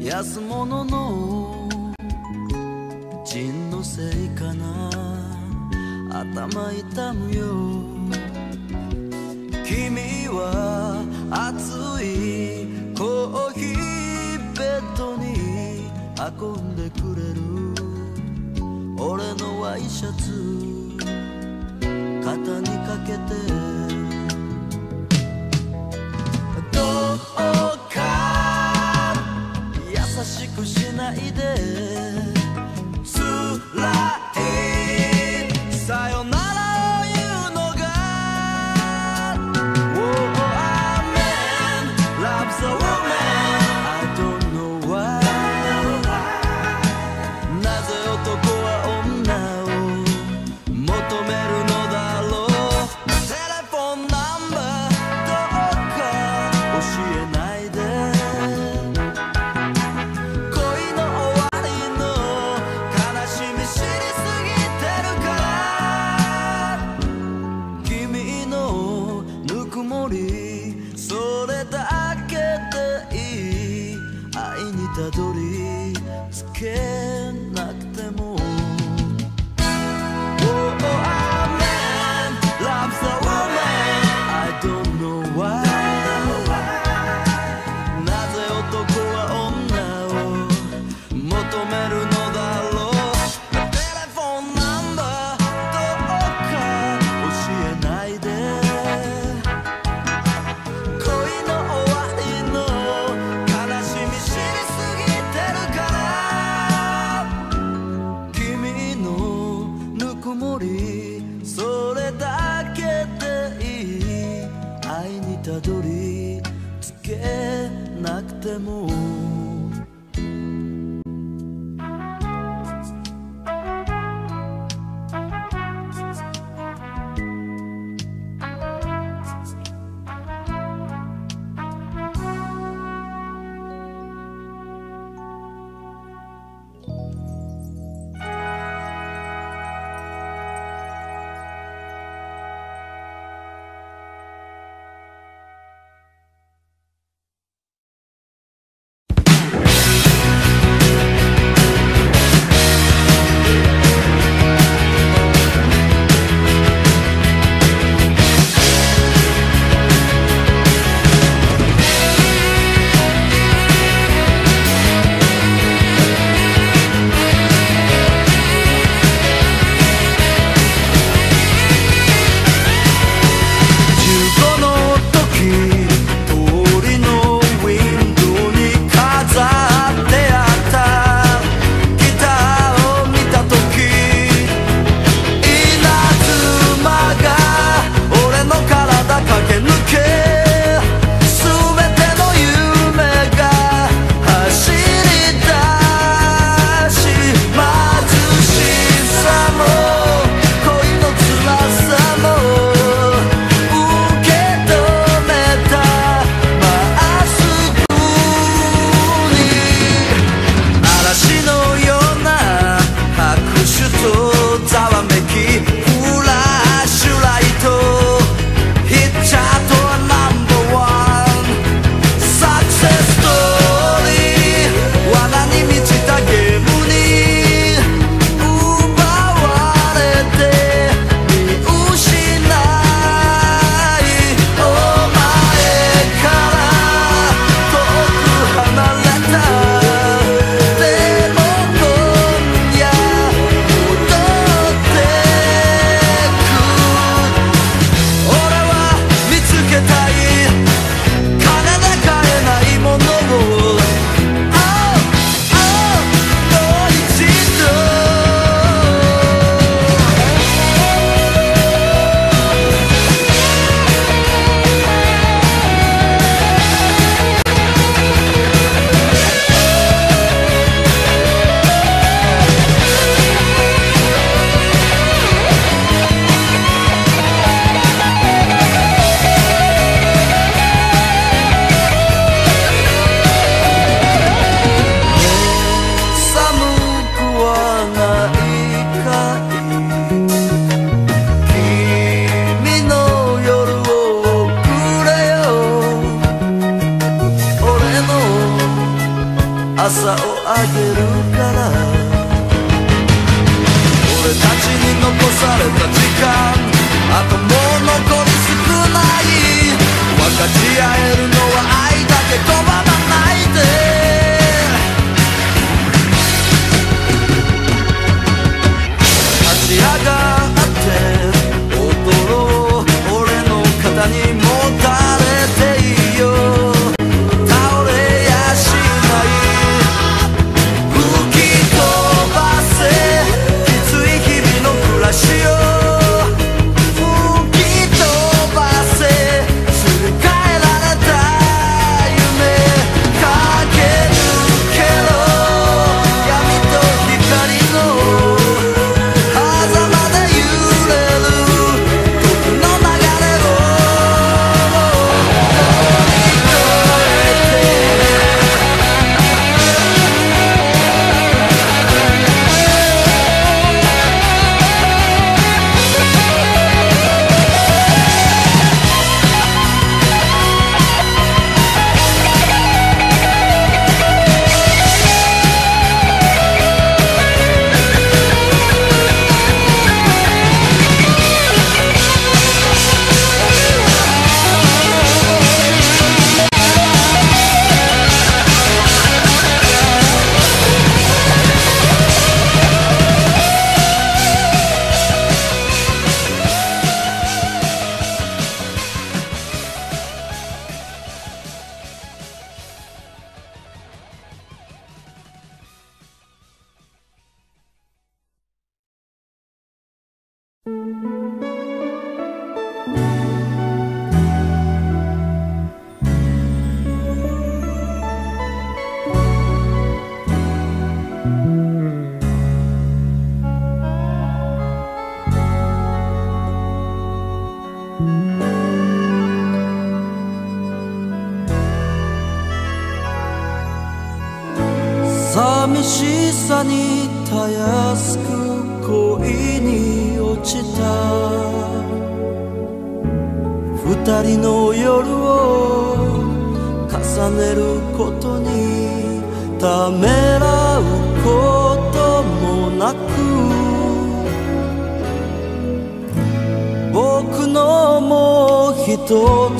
安物のジンのせいかな、頭痛むよ。君は熱いコーヒーベッドに運んでくれる。俺のワイシャツ肩にかけて優しくしないで、辛いさよならを言うのが Oh man loves a woman I don't know why なぜ男は女を求めるのだろう。テレフォンナンバーどうか教えない。えるのは愛だけ止まらないで。立ち上がって踊ろう、俺の肩にもたれていいよ。倒れやしない、吹き飛ばせ、きつい日々の暮らしを。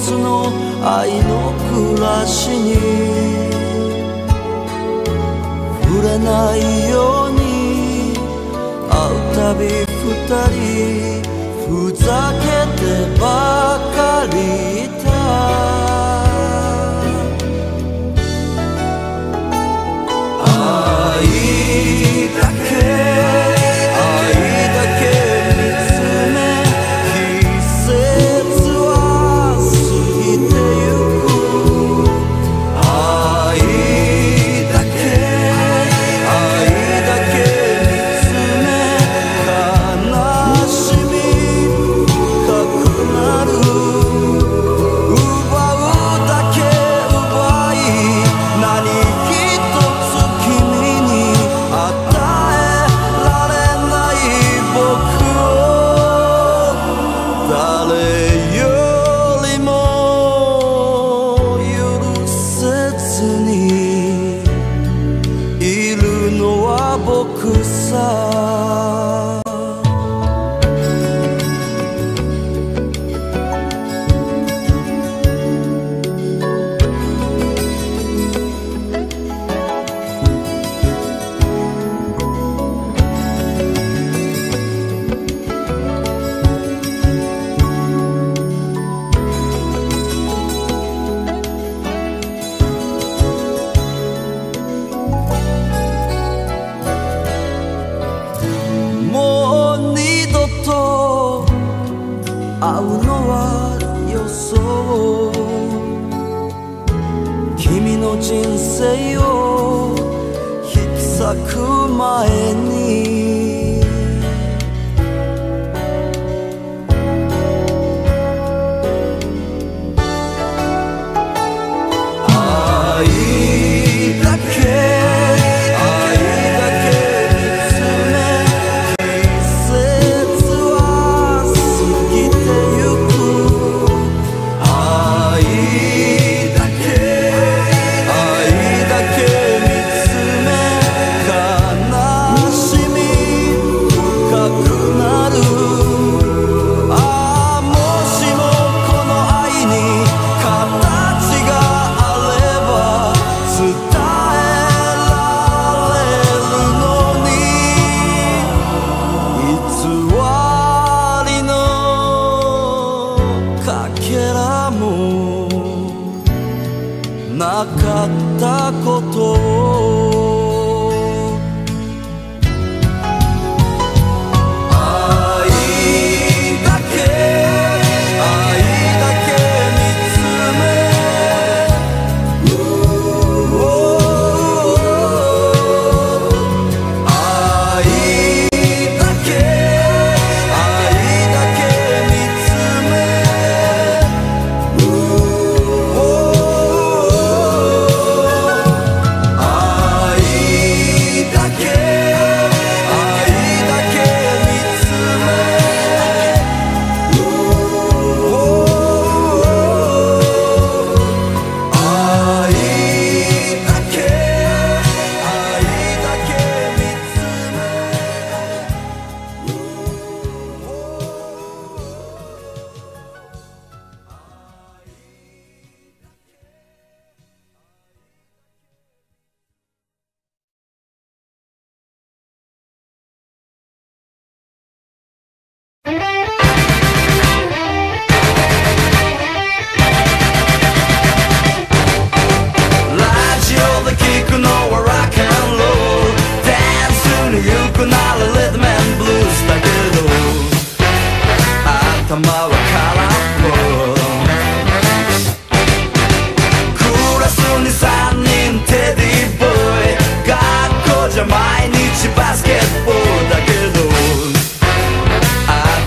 See me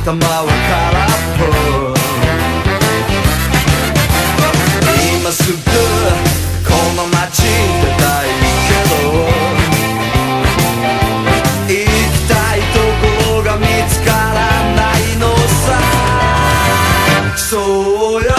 頭は空っぽ。今すぐこの街出たいけど、行きたいところが見つからないのさ。そうよ、頭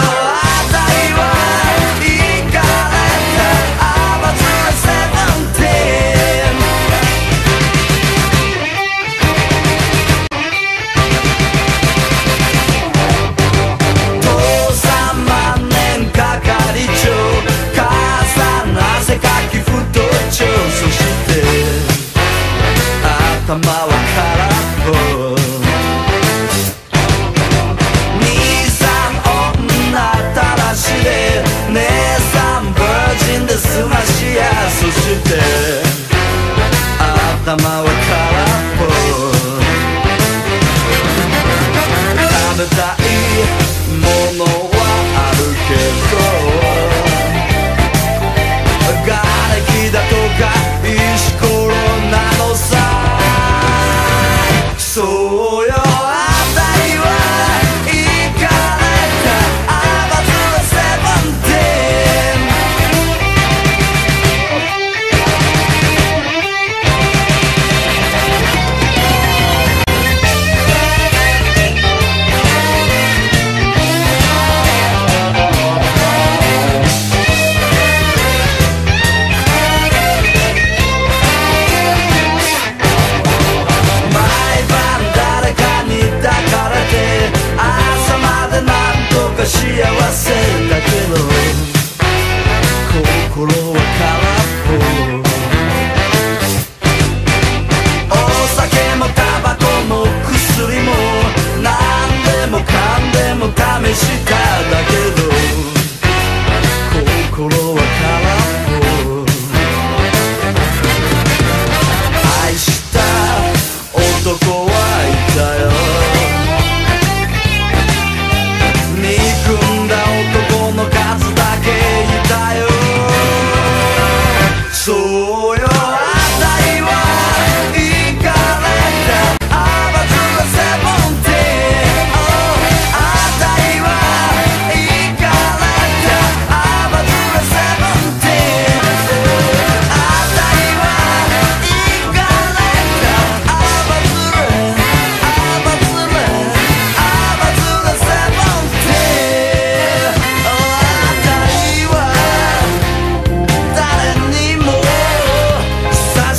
は空っぽ。兄さん女たらしで、姉さん無人で済ましや。そして頭は空っぽ。食べたいものはあるけど、瓦礫だとか石ころなのさ。そうよ、幸せだけど心は空っぽ。お酒もタバコも薬も何でもかんでも試しただけど、心は空っぽ。愛した男はいたよ、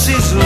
He's not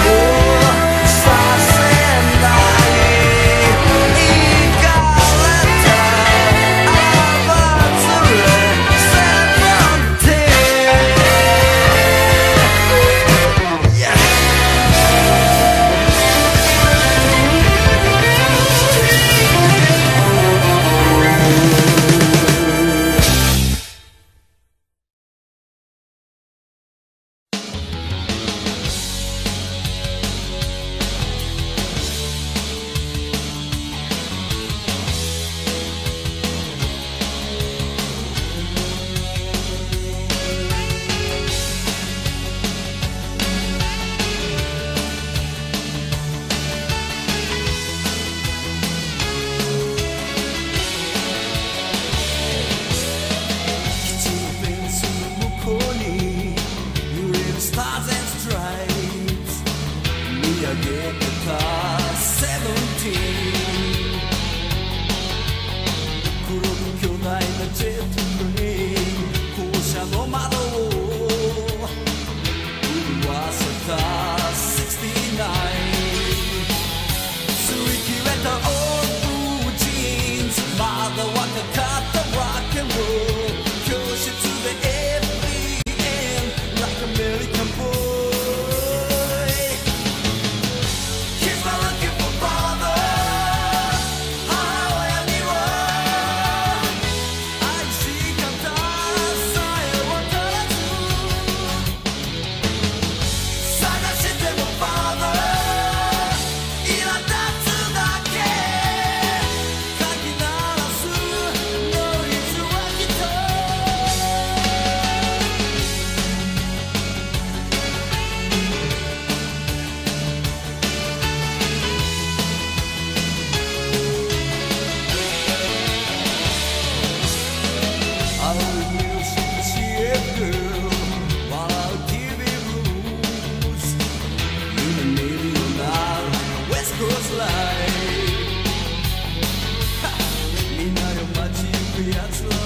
looking for father. It's got to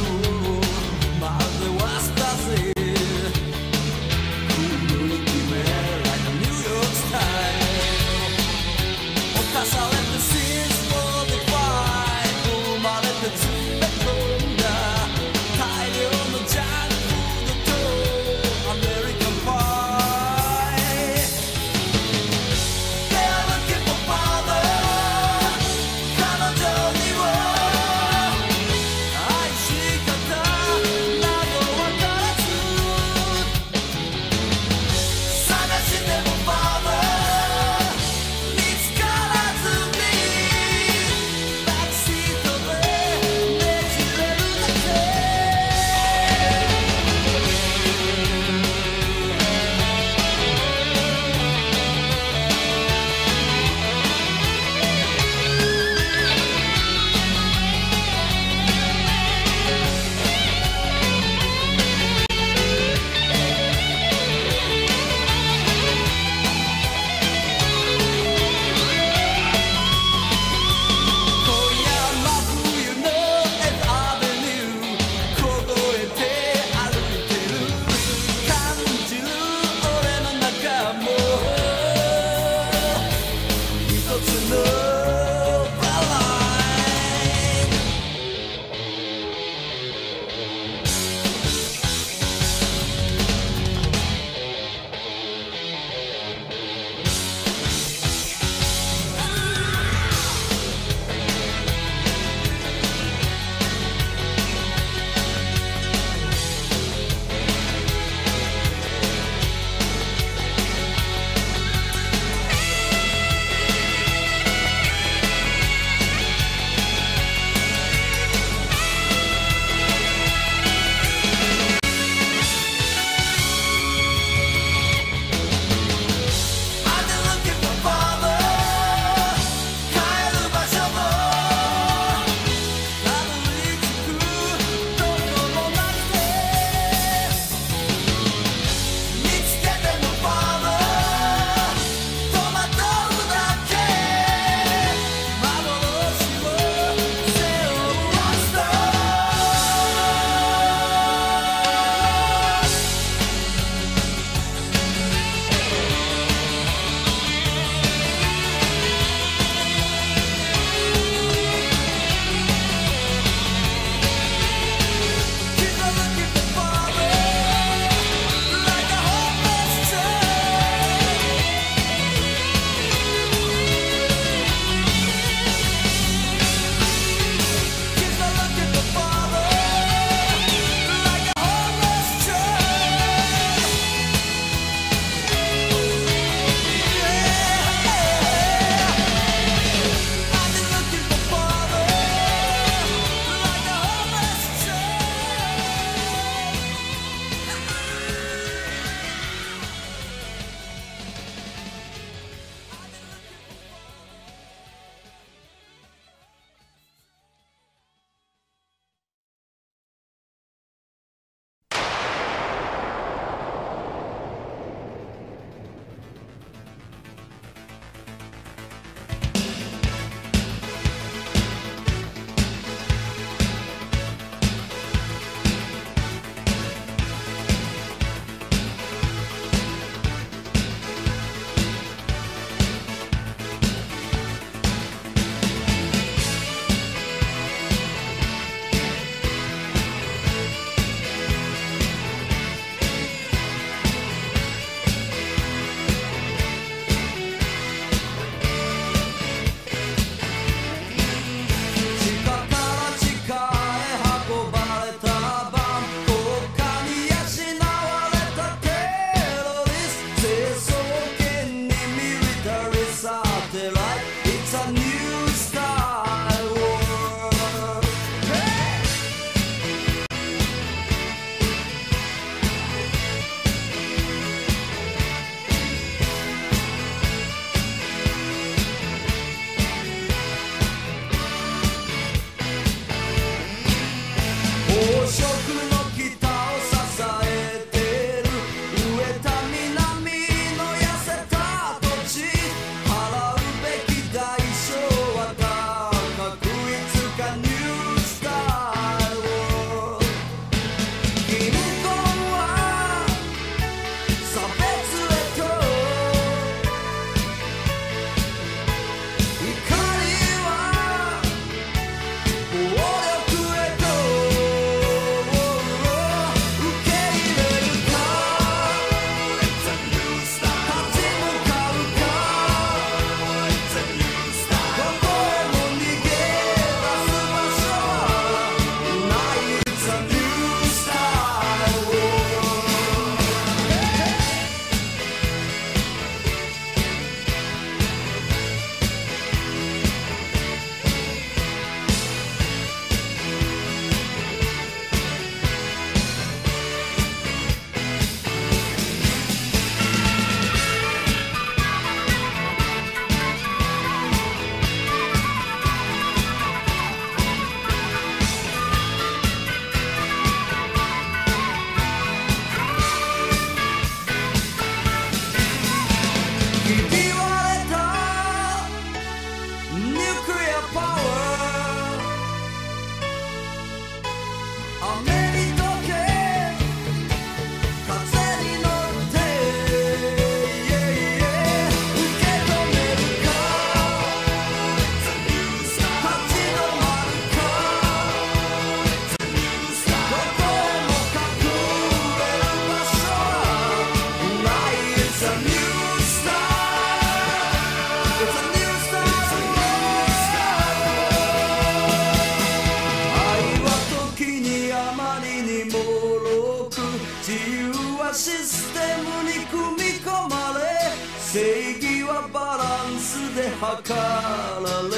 bacchanal.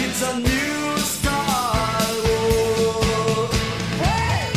It's a new style. Hey!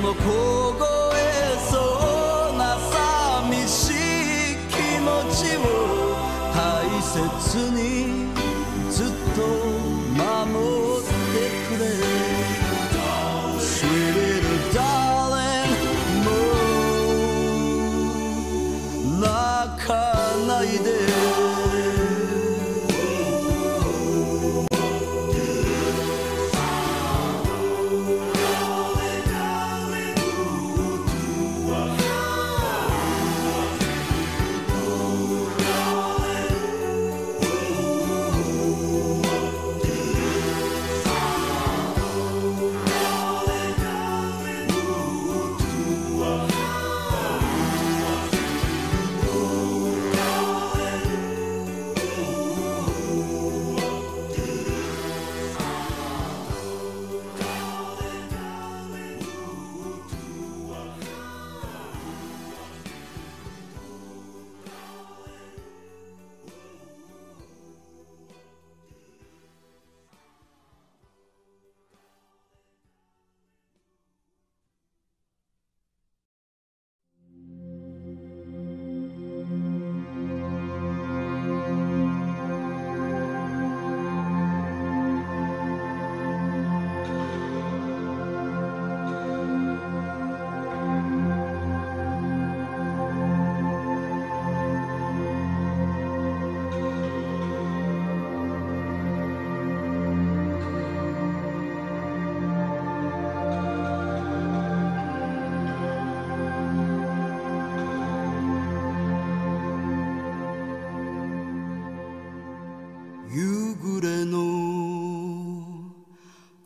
の凍えそうな寂しい気持ちを大切にずっと守ってくれ Sweet little darling もう泣かないで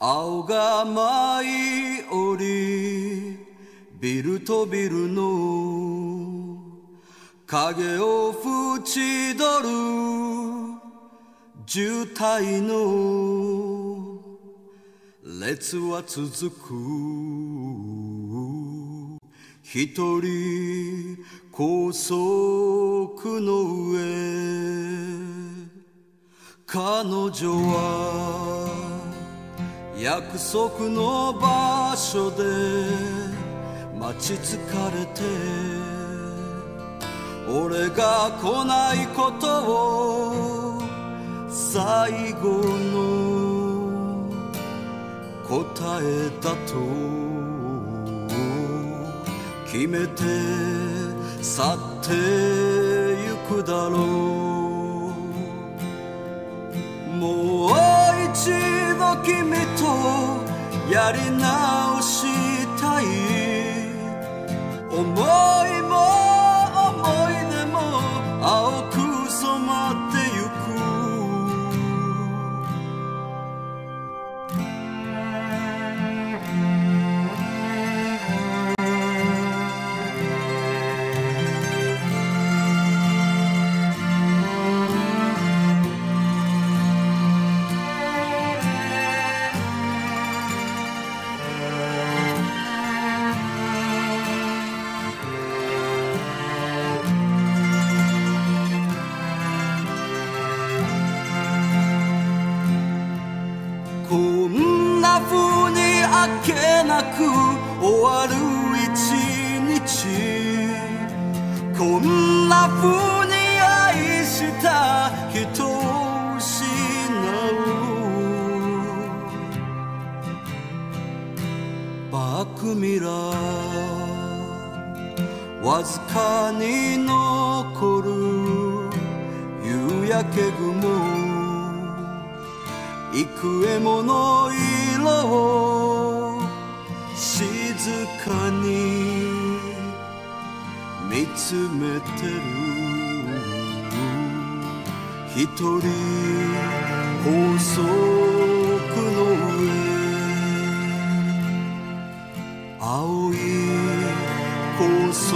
青が舞い降りビルとビルの影を縁取る渋滞の列は続く一人高速の上彼女は約束の場所で待ち疲れて俺が来ないことを最後の答えだと決めて去ってゆくだろうもう一度君とやり直したい思いも思い出も青く染まってゆく終わる一日こんな風に愛した人を失うバックミラーわずかに残る夕焼け雲幾重の色を静かに見つめてる一人高速の上青い高速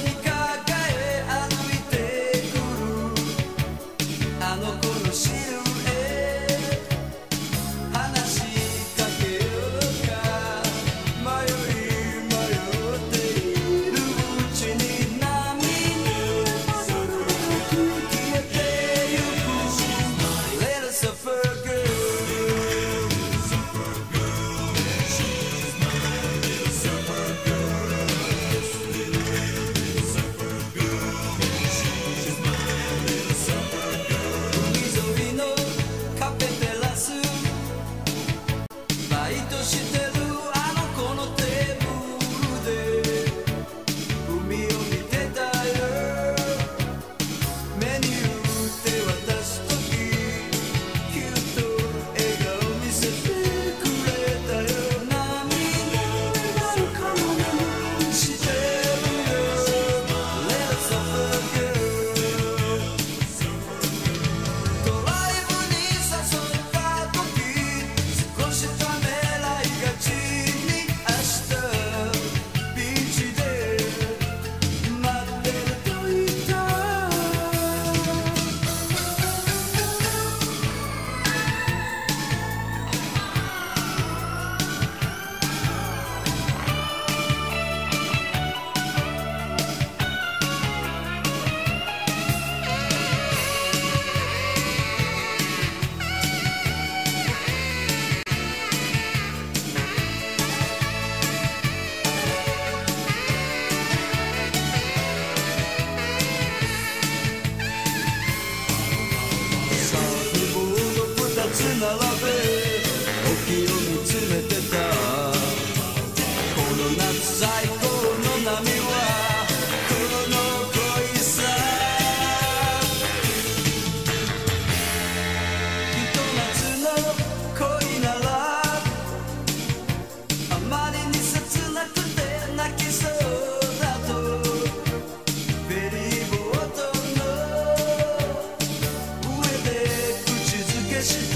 し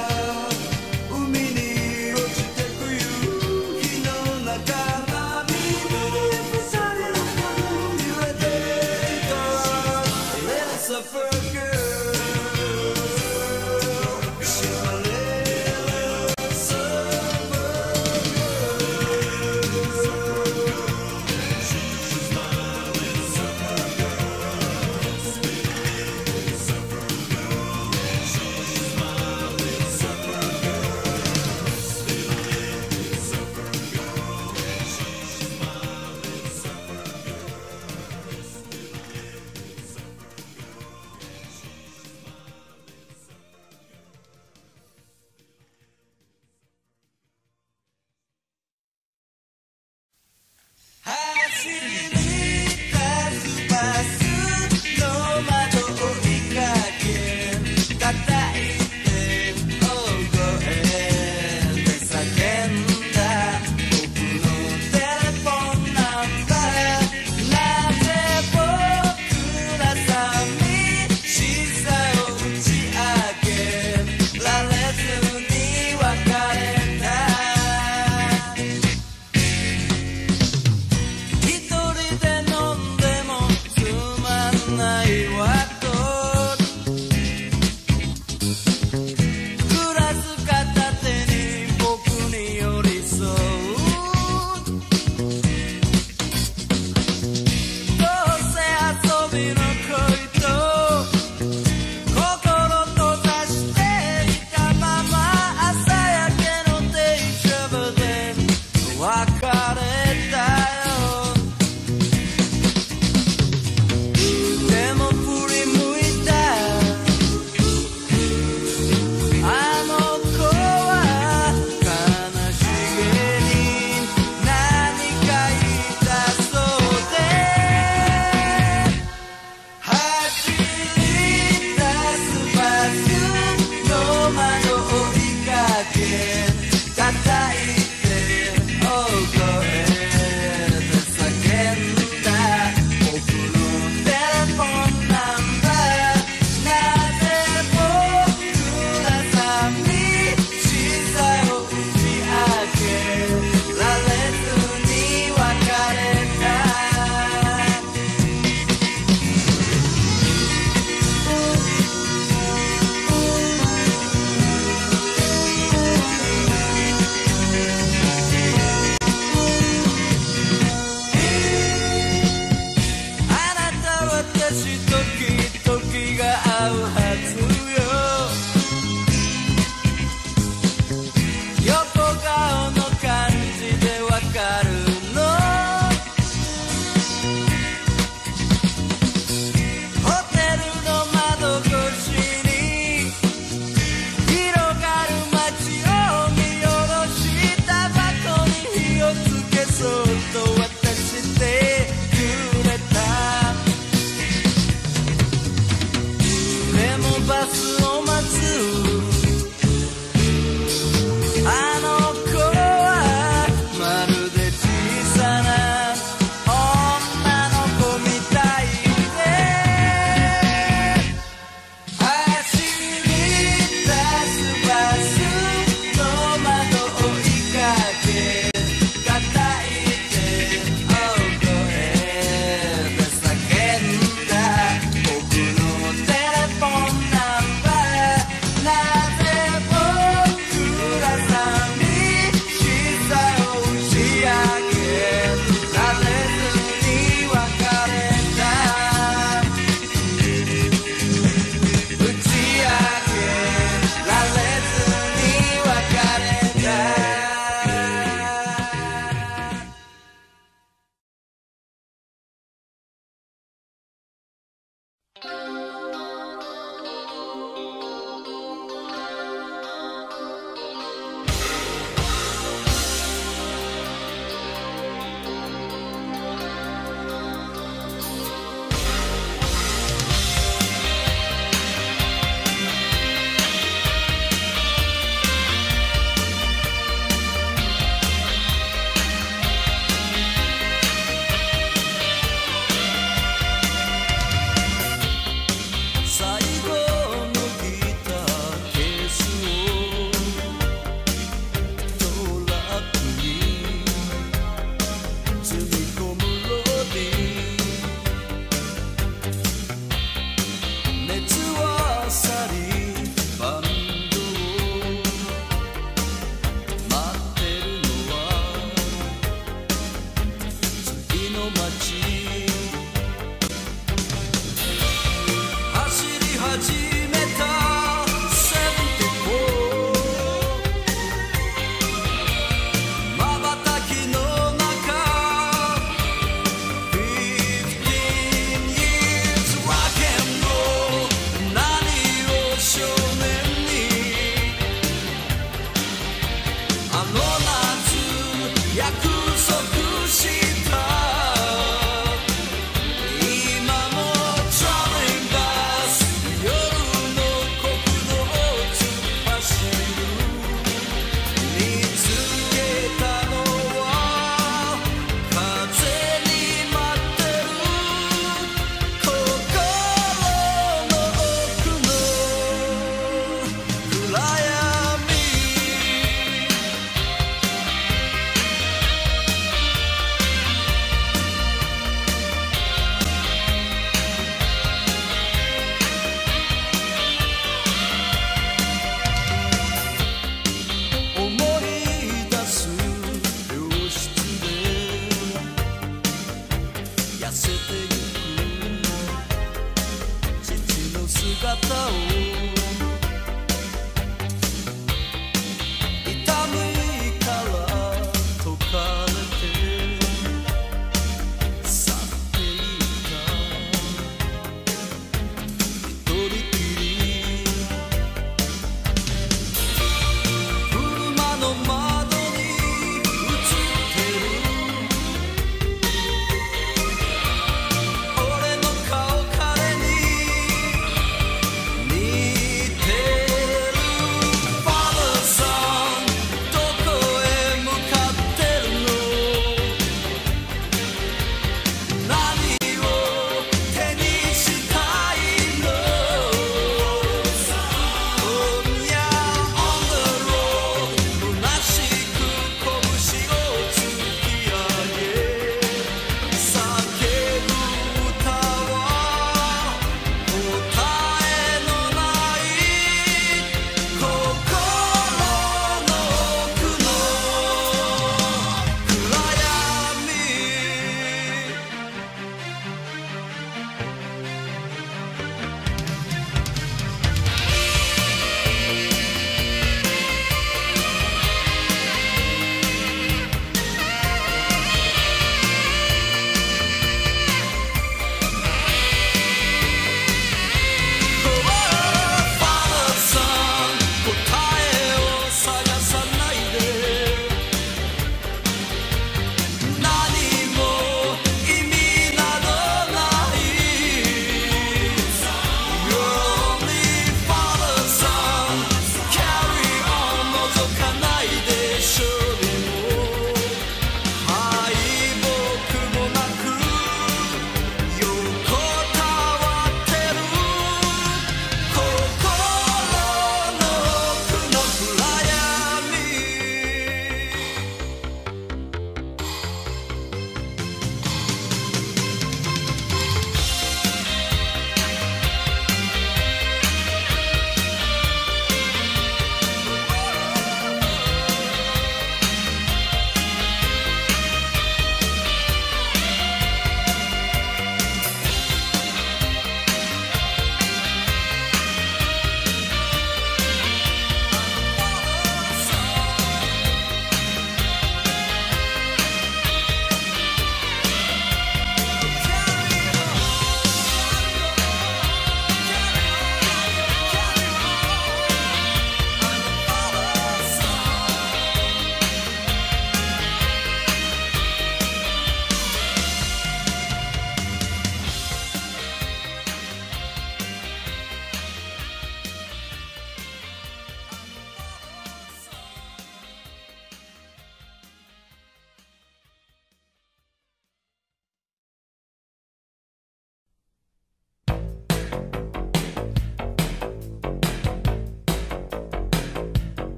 た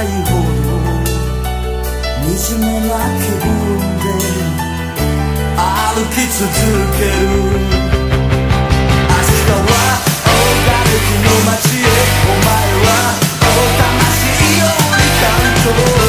ないほど惨めな気分で歩き続ける。明日は大がれきの街へ、お前は大魂より感情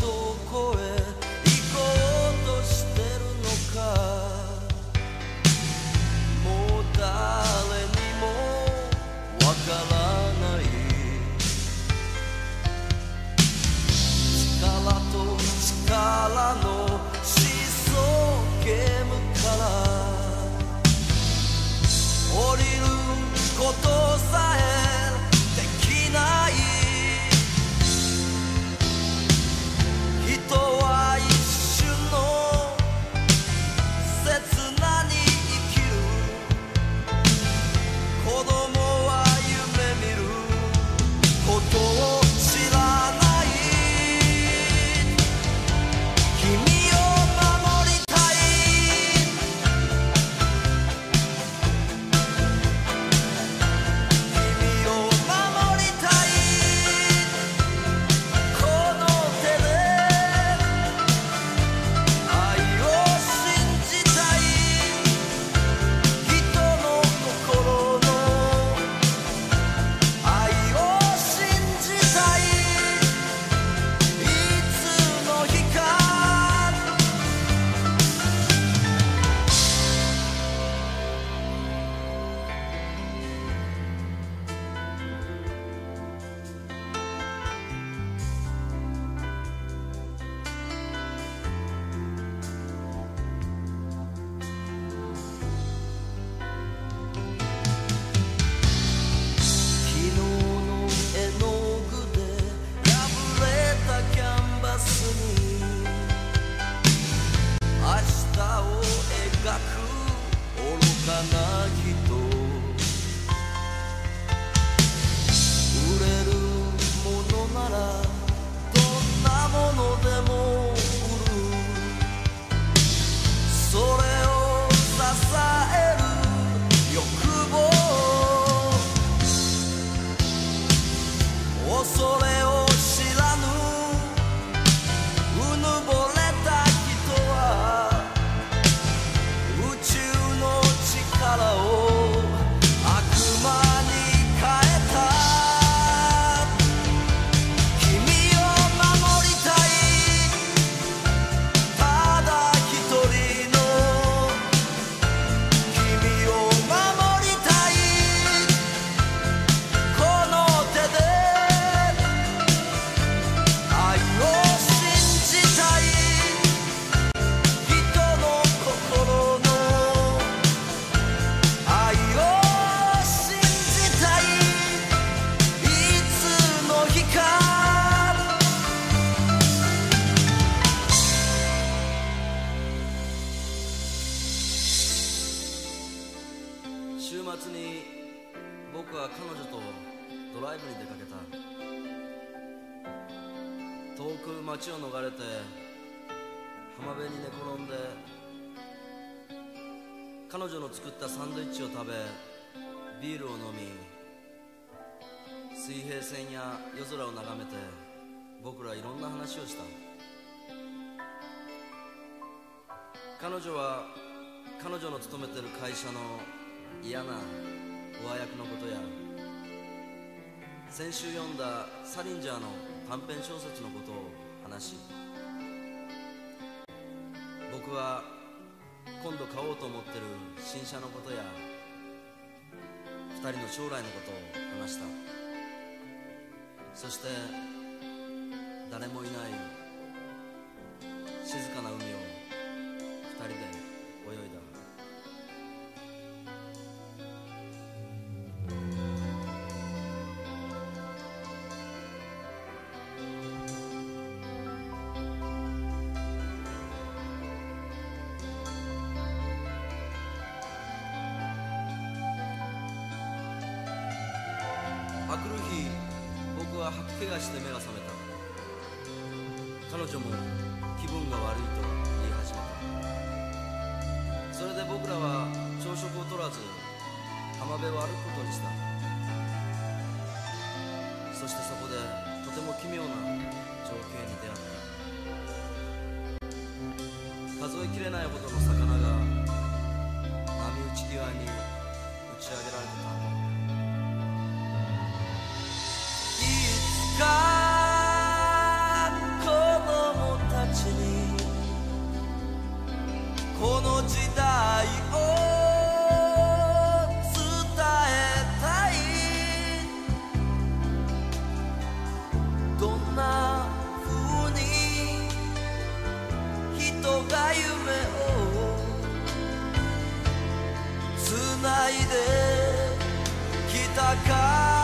どこへ行こうとしてるのか、もう誰にもわからない。力と力のシーソーゲームから降りることさえできない。遠く町を逃れて浜辺に寝転んで彼女の作ったサンドイッチを食べビールを飲み水平線や夜空を眺めて僕らいろんな話をした。彼女は彼女の勤めてる会社の嫌な上役のことや先週読んだサリンジャーの短編小説のことを話し、僕は今度買おうと思ってる新車のことやふたりの将来のことを話した。そして誰もいない静かな海をふたりで泳いだ。あくる日、僕は吐き気がして目が覚めた。彼女も気分が悪いと言い始めた。それで僕らは朝食を取らず浜辺を歩くことにした。そしてそこでとても奇妙な情景に出会った。数えきれないほどの魚が波打ち際に打ち上げられてた。子供たちにこの時代を伝えたい。どんな風に人が夢をつないできたか。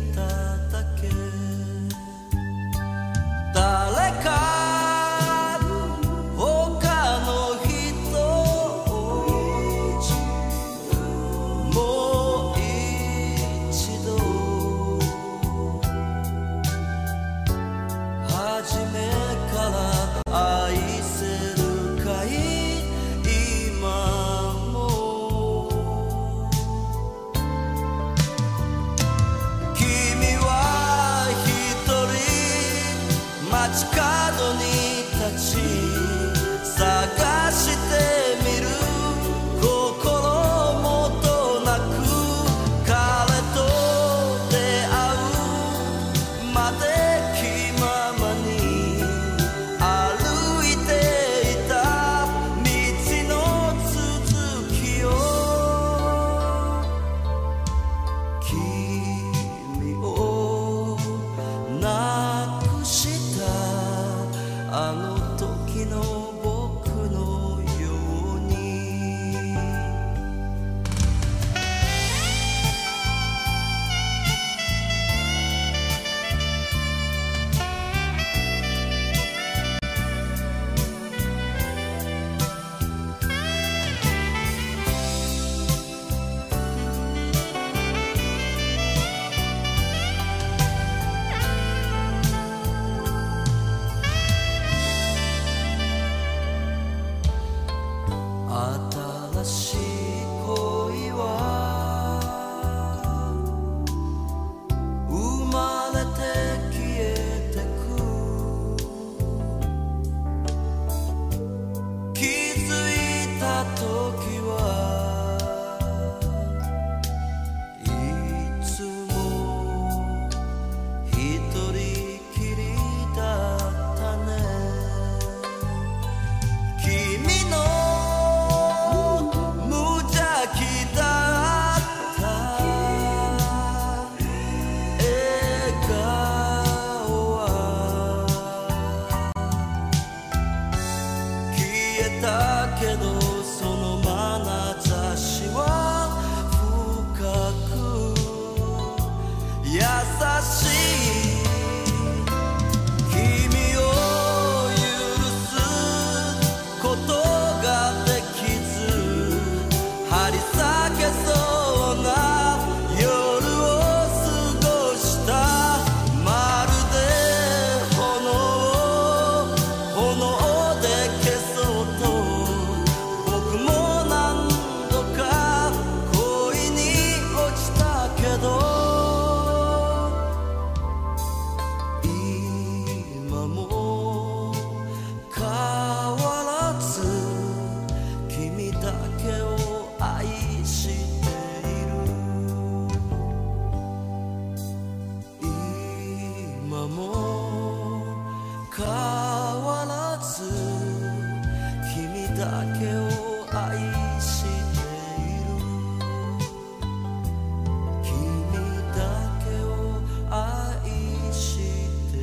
てただけ」「誰か他の人をもう一度初めから愛せるかい」街角に立ち探してみる心もとなく彼と出会うまで気ままに歩いていた道の続きを君をなくしてあの時の僕のように」「新しい恋は生まれて消えてく」「気づいた時はいつも一人きりだったね」「君のだけどその眼差しは深く優しい」「君を許すことができず」「張り裂けそうな夜を過ごした」「まるで炎を炎で消そうと」変わらず君だけを愛している君だけを愛している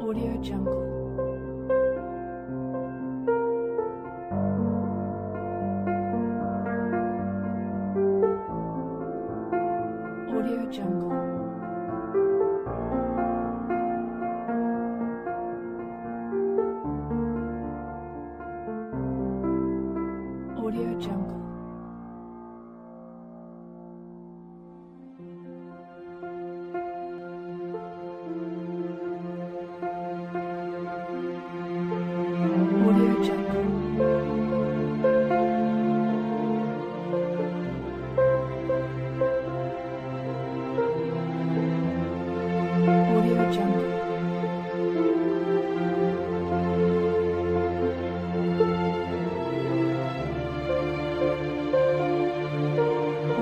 Audio Jungle. Audio Jungle. Audio Jungle. Audio Jungle. Audio Jungle. Audio Jungle.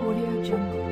Audio Jungle. Audio Jungle.